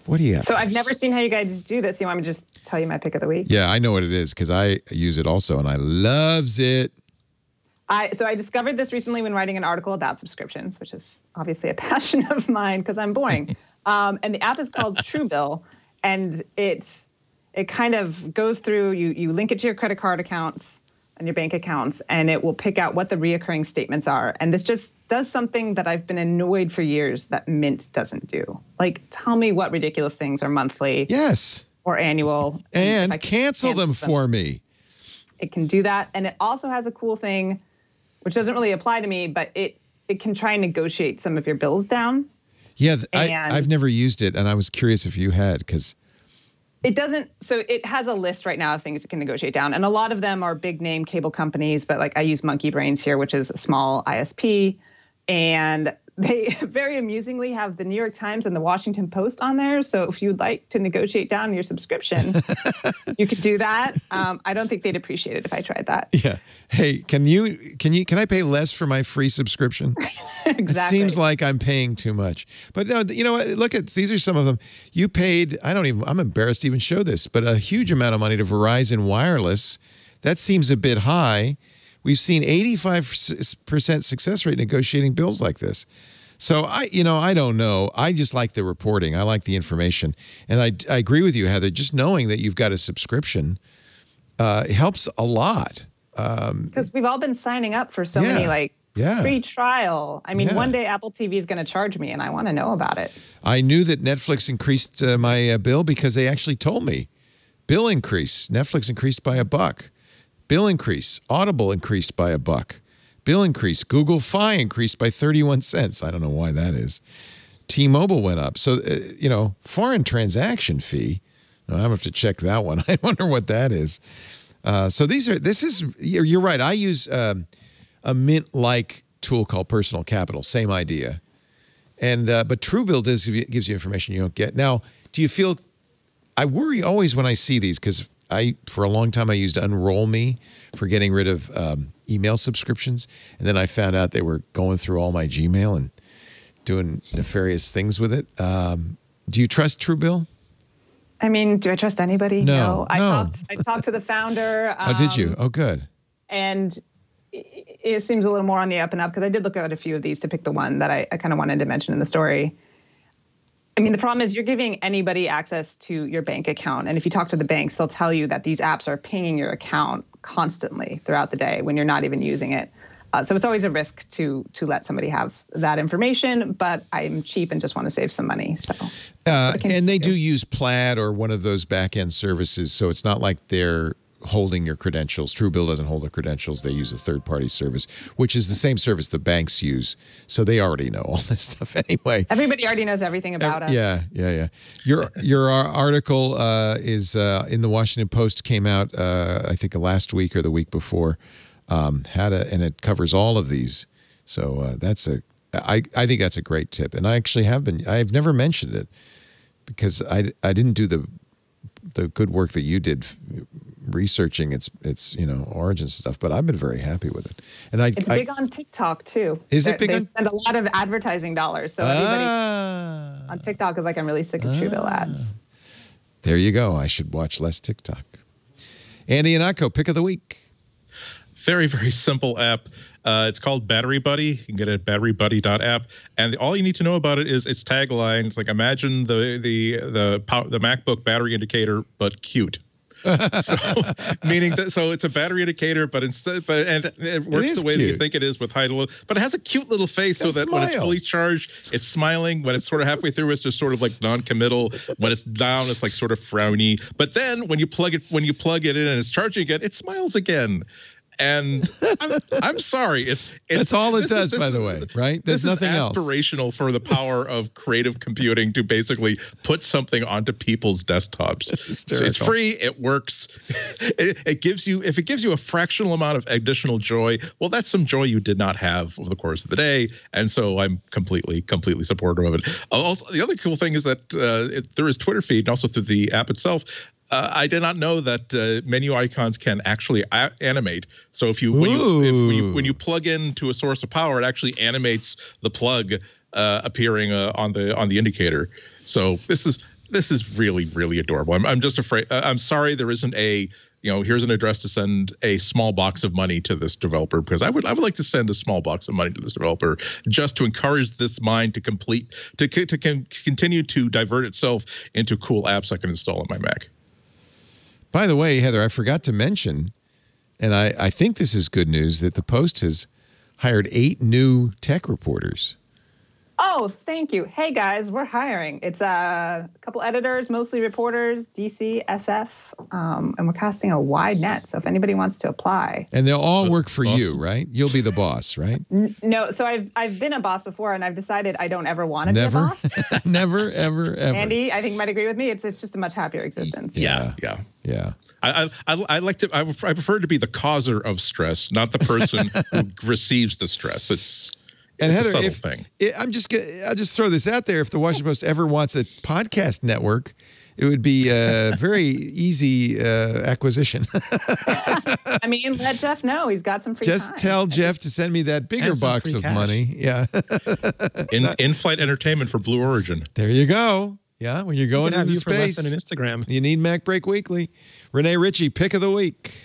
What do you have? So I've never seen how you guys do this. You want me to just tell you my pick of the week? Yeah, I know what it is because I use it also and I loves it. So I discovered this recently when writing an article about subscriptions, which is obviously a passion of mine because I'm boring. And the app is called Truebill, and it kind of goes through, you link it to your credit card accounts and your bank accounts, and it will pick out what the reoccurring statements are. And this just does something that I've been annoyed for years that Mint doesn't do. Like, tell me what ridiculous things are monthly or annual. And cancel them for me. It can do that. And it also has a cool thing which doesn't really apply to me, but it can try and negotiate some of your bills down. Yeah, I've never used it, and I was curious if you had, because... It doesn't, so it has a list right now of things it can negotiate down, and a lot of them are big-name cable companies, but like I use Monkey Brains here, which is a small ISP, and they very amusingly have the New York Times and the Washington Post on there, so if you'd like to negotiate down your subscription, you could do that. I don't think they'd appreciate it if I tried that. Yeah. Hey, can I pay less for my free subscription? Exactly. It seems like I'm paying too much. But no, you know what? Look at these are some of them. You paid, I'm embarrassed to even show this, but a huge amount of money to Verizon Wireless. That seems a bit high. We've seen 85% success rate negotiating bills like this. So I don't know. I just like the reporting. I like the information. And I agree with you, Heather. Just knowing that you've got a subscription helps a lot. Because we've all been signing up for so many, like, free trial. I mean, one day Apple TV is going to charge me, and I want to know about it. I knew that Netflix increased my bill because they actually told me. Bill increase. Netflix increased by $1. Bill increase. Audible increased by $1. Bill increase. Google Fi increased by 31 cents. I don't know why that is. T-Mobile went up. So, you know, foreign transaction fee. I'm going to have to check that one. I wonder what that is. So you're right. I use a Mint-like tool called Personal Capital, same idea. But Truebill gives you information you don't get. Now, do you feel, I worry always when I see these because for a long time I used Unroll Me for getting rid of email subscriptions. And then I found out they were going through all my Gmail and doing nefarious things with it. Do you trust Truebill? I mean, do I trust anybody? No. I talked to the founder. Oh, did you? Oh, good. And it seems a little more on the up and up because I did look at a few of these to pick the one that I kind of wanted to mention in the story. I mean, the problem is you're giving anybody access to your bank account. And if you talk to the banks, they'll tell you that these apps are pinging your account constantly throughout the day when you're not even using it. So it's always a risk to let somebody have that information, but I'm cheap and just want to save some money. So, and they do use Plaid or one of those back-end services, so it's not like they're holding your credentials. Truebill doesn't hold the credentials. They use a third-party service, which is the same service the banks use, so they already know all this stuff anyway. Everybody already knows everything about us. Yeah. Your article is in the Washington Post, came out, I think, last week or the week before. And it covers all of these. So I think that's a great tip. And I actually I've never mentioned it because I didn't do the good work that you did researching its origin stuff, but I've been very happy with it. And it's big on TikTok too. Is it big? They spend a lot of advertising dollars. So everybody on TikTok is like, I'm really sick of Truebill ads. There you go. I should watch less TikTok. Andy Ihnatko, pick of the week. Very, very simple app. It's called Battery Buddy. You can get it at batterybuddy.app. And all you need to know about it is its tagline. It's like, imagine the MacBook battery indicator, but cute. So meaning that, so it's a battery indicator, but instead, but and it works the way that you think it is with high to low. But it has a cute little face, so that when it's fully charged, it's smiling. When it's sort of halfway through, it's just sort of like non-committal. When it's down, it's like sort of frowny. But then when you plug it in and it's charging again, it smiles again. And I'm sorry, it's that's all it does, by the way, right? There's nothing else. This is aspirational for the power of creative computing to basically put something onto people's desktops. It's hysterical. So it's free. It works. It gives you, if it gives you a fractional amount of additional joy, well, that's some joy you did not have over the course of the day. And so I'm completely supportive of it. Also, the other cool thing is that through his Twitter feed and also through the app itself, I did not know that menu icons can actually animate. So when you plug into a source of power, it actually animates the plug appearing on the indicator. So this is really adorable. I'm just afraid. I'm sorry there isn't a, you know, here's an address to send a small box of money to this developer, because I would like to send a small box of money to this developer just to encourage this mind to continue to divert itself into cool apps I can install on my Mac. By the way, Heather, I forgot to mention, and I think this is good news, that the Post has hired 8 new tech reporters. Oh, thank you. Hey, guys, we're hiring. It's a couple editors, mostly reporters, DC, SF, and we're casting a wide net. So if anybody wants to apply. And they'll all work for you, right? You'll be the boss, right? No. So I've been a boss before, and I've decided I don't ever want to be a boss. Never, ever, ever. Andy, I think, might agree with me. It's just a much happier existence. Yeah. I prefer to be the causer of stress, not the person who receives the stress. And it's Heather, I'll just throw this out there. If the Washington Post ever wants a podcast network, it would be a very easy acquisition. I mean, let Jeff know. He's got some free time. Just tell Jeff to send me that bigger box of money. Yeah. In-flight entertainment for Blue Origin. There you go. Yeah, when you're going into space. You can have you for less than an Instagram. You need MacBreak Weekly. Rene Ritchie, pick of the week.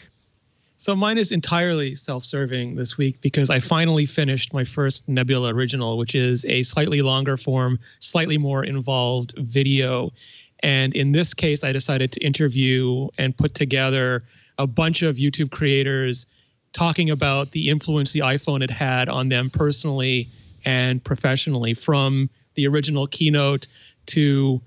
So mine is entirely self-serving this week because I finally finished my first Nebula original, which is a slightly longer form, slightly more involved video. And in this case, I decided to interview and put together a bunch of YouTube creators talking about the influence the iPhone had had on them personally and professionally, from the original keynote to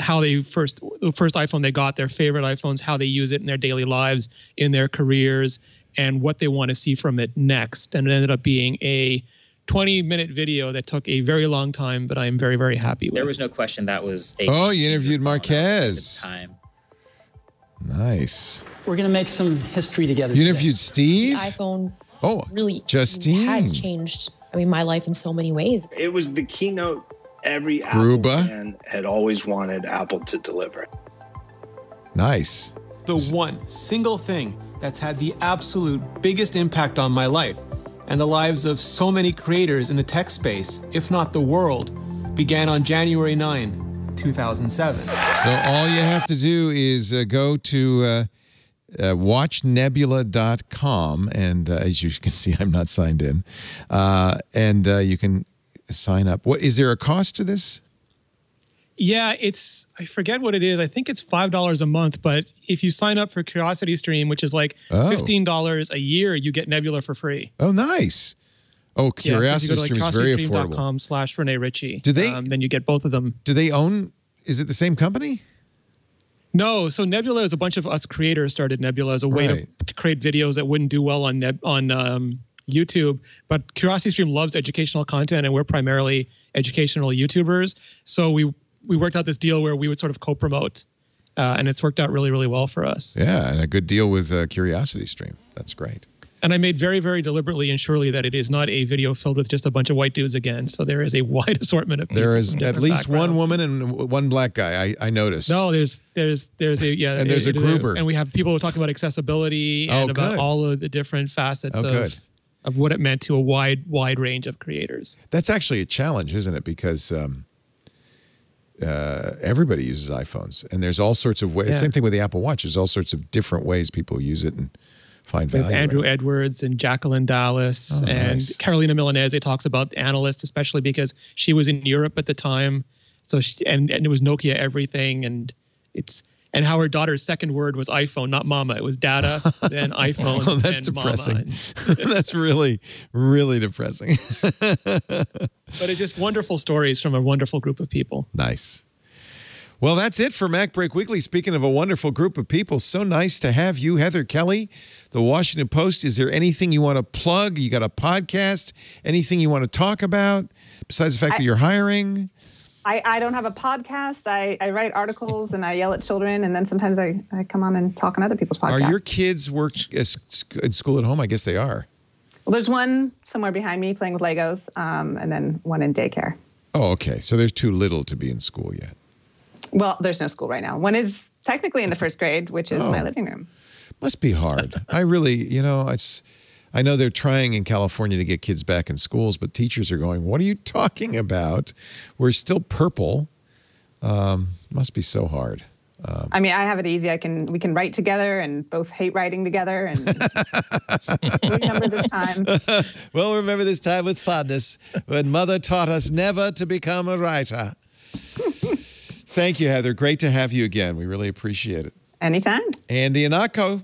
how they the first iPhone they got, their favorite iPhones, how they use it in their daily lives, in their careers, and what they want to see from it next. And it ended up being a 20-minute video that took a very long time, but I'm very, very happy with. There was no question that was a... Oh, you interviewed Marquez. Time. Nice. We're going to make some history together. You interviewed Steve? The iPhone really Justine. Has changed, I mean, my life in so many ways. It was the keynote... Every Gruber. Apple fan had always wanted Apple to deliver. Nice. The one single thing that's had the absolute biggest impact on my life and the lives of so many creators in the tech space, if not the world, began on January 9, 2007. So all you have to do is go to watchnebula.com. And as you can see, I'm not signed in. You can... sign up. What is there a cost to this? Yeah, it's, I forget what it is. I think it's $5 a month, but if you sign up for Curiosity Stream, which is like $15 a year, you get Nebula for free. Oh, nice. Oh, Curiosity Stream is very affordable. .com/Rene Ritchie. Do they then you get both of them. Do they own, is it the same company? No, so Nebula is a bunch of us creators started Nebula as a way to create videos that wouldn't do well on YouTube, but CuriosityStream loves educational content, and we're primarily educational YouTubers. So we worked out this deal where we would sort of co-promote, and it's worked out really well for us. Yeah, and a good deal with CuriosityStream. That's great. And I made very deliberately and surely that it is not a video filled with just a bunch of white dudes again. So there is a wide assortment of people. There is at least one woman and one black guy. I noticed. No, there's a yeah, and there's a Gruber, and we have people who talk about accessibility and about all of the different facets of what it meant to a wide range of creators. That's actually a challenge, isn't it? Because everybody uses iPhones, and there's all sorts of ways. Yeah. Same thing with the Apple Watch. There's all sorts of different ways people use it and find value. With Andrew Edwards and Jacqueline Dallas and Carolina Milanese talks about analysts, especially because she was in Europe at the time. So she, and it was Nokia everything, and it's and how her daughter's second word was iPhone, not mama. It was data, then iPhone, oh, that's and depressing. Mama. That's really, really depressing. But it's just wonderful stories from a wonderful group of people. Nice. Well, that's it for MacBreak Weekly. Speaking of a wonderful group of people, so nice to have you, Heather Kelly, The Washington Post. Is there anything you want to plug? You got a podcast? Anything you want to talk about besides the fact that you're hiring? I don't have a podcast. I write articles and I yell at children, and then sometimes I come on and talk on other people's podcasts. Are your kids in school at home? I guess they are. Well, there's one somewhere behind me playing with Legos, and then one in daycare. Oh, okay. So they're too little to be in school yet. Well, there's no school right now. One is technically in the first grade, which is my living room. Must be hard. I really, you know, I know they're trying in California to get kids back in schools, but teachers are going, what are you talking about? We're still purple. Must be so hard. I mean, I have it easy. We can write together, and both hate writing together. And remember this time. We'll remember this time with fondness when Mother taught us never to become a writer. Thank you, Heather. Great to have you again. We really appreciate it. Anytime. Andy Ihnatko,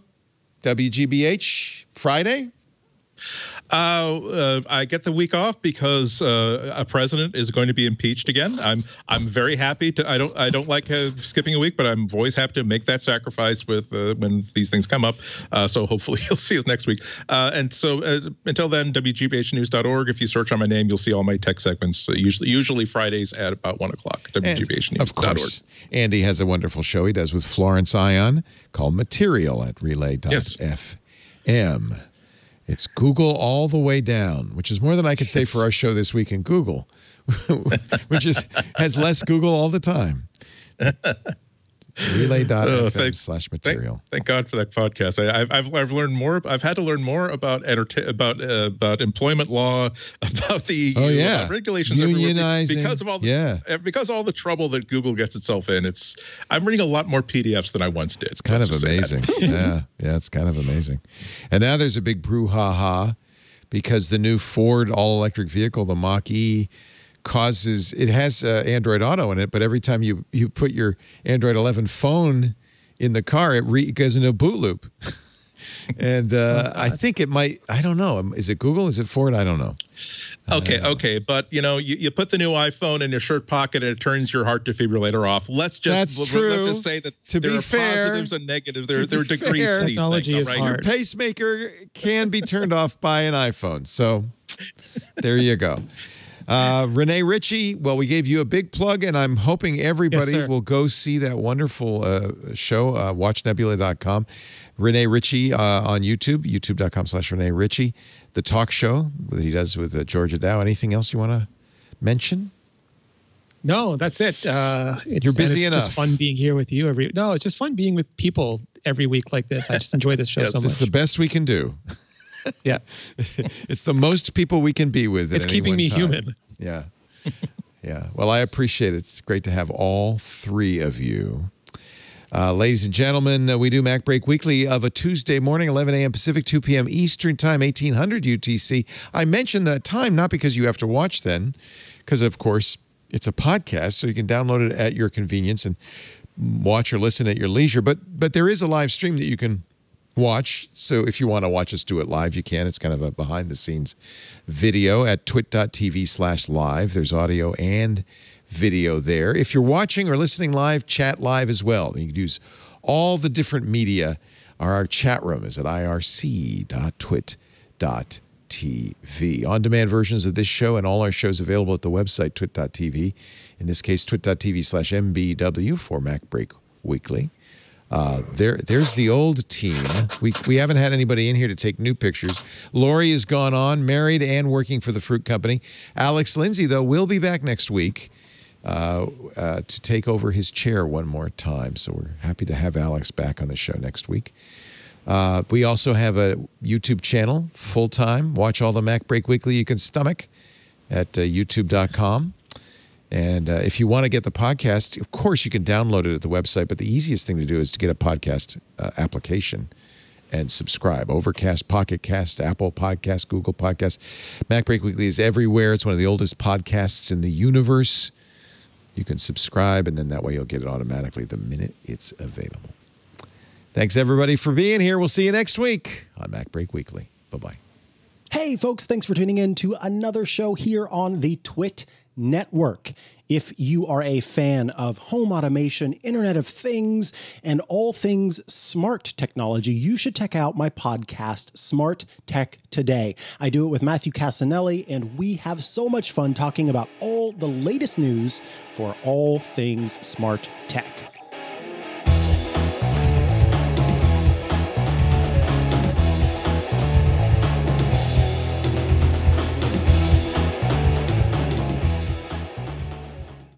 WGBH, Friday. I get the week off because a president is going to be impeached again. I'm very happy to. I don't like skipping a week, but I'm always happy to make that sacrifice with when these things come up. So hopefully you'll see us next week. And so until then, WGBHnews.org. If you search on my name, you'll see all my tech segments. Usually Fridays at about 1 o'clock. WGBHnews.org. Of course, Andy has a wonderful show he does with Florence Ion called Material at Relay.fm. Yes. It's Google all the way down, which is more than I could say for our show this week in Google, which has less Google all the time. Relay.fm/material. Thank God for that podcast. I've learned more. I've had to learn more about employment law, about the EU, about regulations, unionizing, because of all the because of all the trouble that Google gets itself in. I'm reading a lot more PDFs than I once did. It's kind of amazing. Yeah, it's kind of amazing. And now there's a big brouhaha because the new Ford all-electric vehicle, the Mach-E. It has Android Auto in it, but every time you put your Android 11 phone in the car, it goes into a boot loop. And I think it might, I don't know. Is it Google? Is it Ford? I don't know. Okay. But, you know, you put the new iPhone in your shirt pocket and it turns your heart defibrillator off. Let's just say that there are positives and negatives. There are degrees to these things. Right? Your pacemaker can be turned off by an iPhone. So there you go. Rene Ritchie, well, we gave you a big plug, and I'm hoping everybody will go see that wonderful show, watchnebula.com. Rene Ritchie on YouTube, youtube.com/Rene Ritchie. The talk show that he does with Georgia Dow. Anything else you want to mention? No, that's it. You're busy enough. It's just fun being here with you. No, it's just fun being with people every week like this. I just enjoy this show so much. It's the best we can do. Yeah. It's the most people we can be with. It's keeping me human. Yeah. Yeah. Well, I appreciate it. It's great to have all three of you. Ladies and gentlemen, we do MacBreak Weekly of a Tuesday morning, 11 a.m. Pacific, 2 p.m. Eastern Time, 1800 UTC. I mentioned that time not because you have to watch then, because, of course, it's a podcast, so you can download it at your convenience and watch or listen at your leisure. But there is a live stream that you can watch. So if you want to watch us do it live, you can. It's kind of a behind-the-scenes video at twit.tv/live. There's audio and video there. If you're watching or listening live, chat live as well. You can use all the different media. Our chat room is at irc.twit.tv. On-demand versions of this show and all our shows available at the website, twit.tv. In this case, twit.tv/MBW for MacBreak Weekly. There's the old team. We haven't had anybody in here to take new pictures. Lori is gone on, married and working for the fruit company. Alex Lindsay, though, will be back next week to take over his chair one more time. So we're happy to have Alex back on the show next week. We also have a YouTube channel, full-time. Watch all the MacBreak Weekly you can stomach at youtube.com. And if you want to get the podcast, of course, you can download it at the website. But the easiest thing to do is to get a podcast application and subscribe. Overcast, Pocket Cast, Apple Podcast, Google Podcast. MacBreak Weekly is everywhere. It's one of the oldest podcasts in the universe. You can subscribe, and then that way you'll get it automatically the minute it's available. Thanks, everybody, for being here. We'll see you next week on MacBreak Weekly. Bye-bye. Hey, folks, thanks for tuning in to another show here on the Twit Network. If you are a fan of home automation, Internet of Things, and all things smart technology, you should check out my podcast, Smart Tech Today. I do it with Matthew Casanelli, and we have so much fun talking about all the latest news for all things smart tech.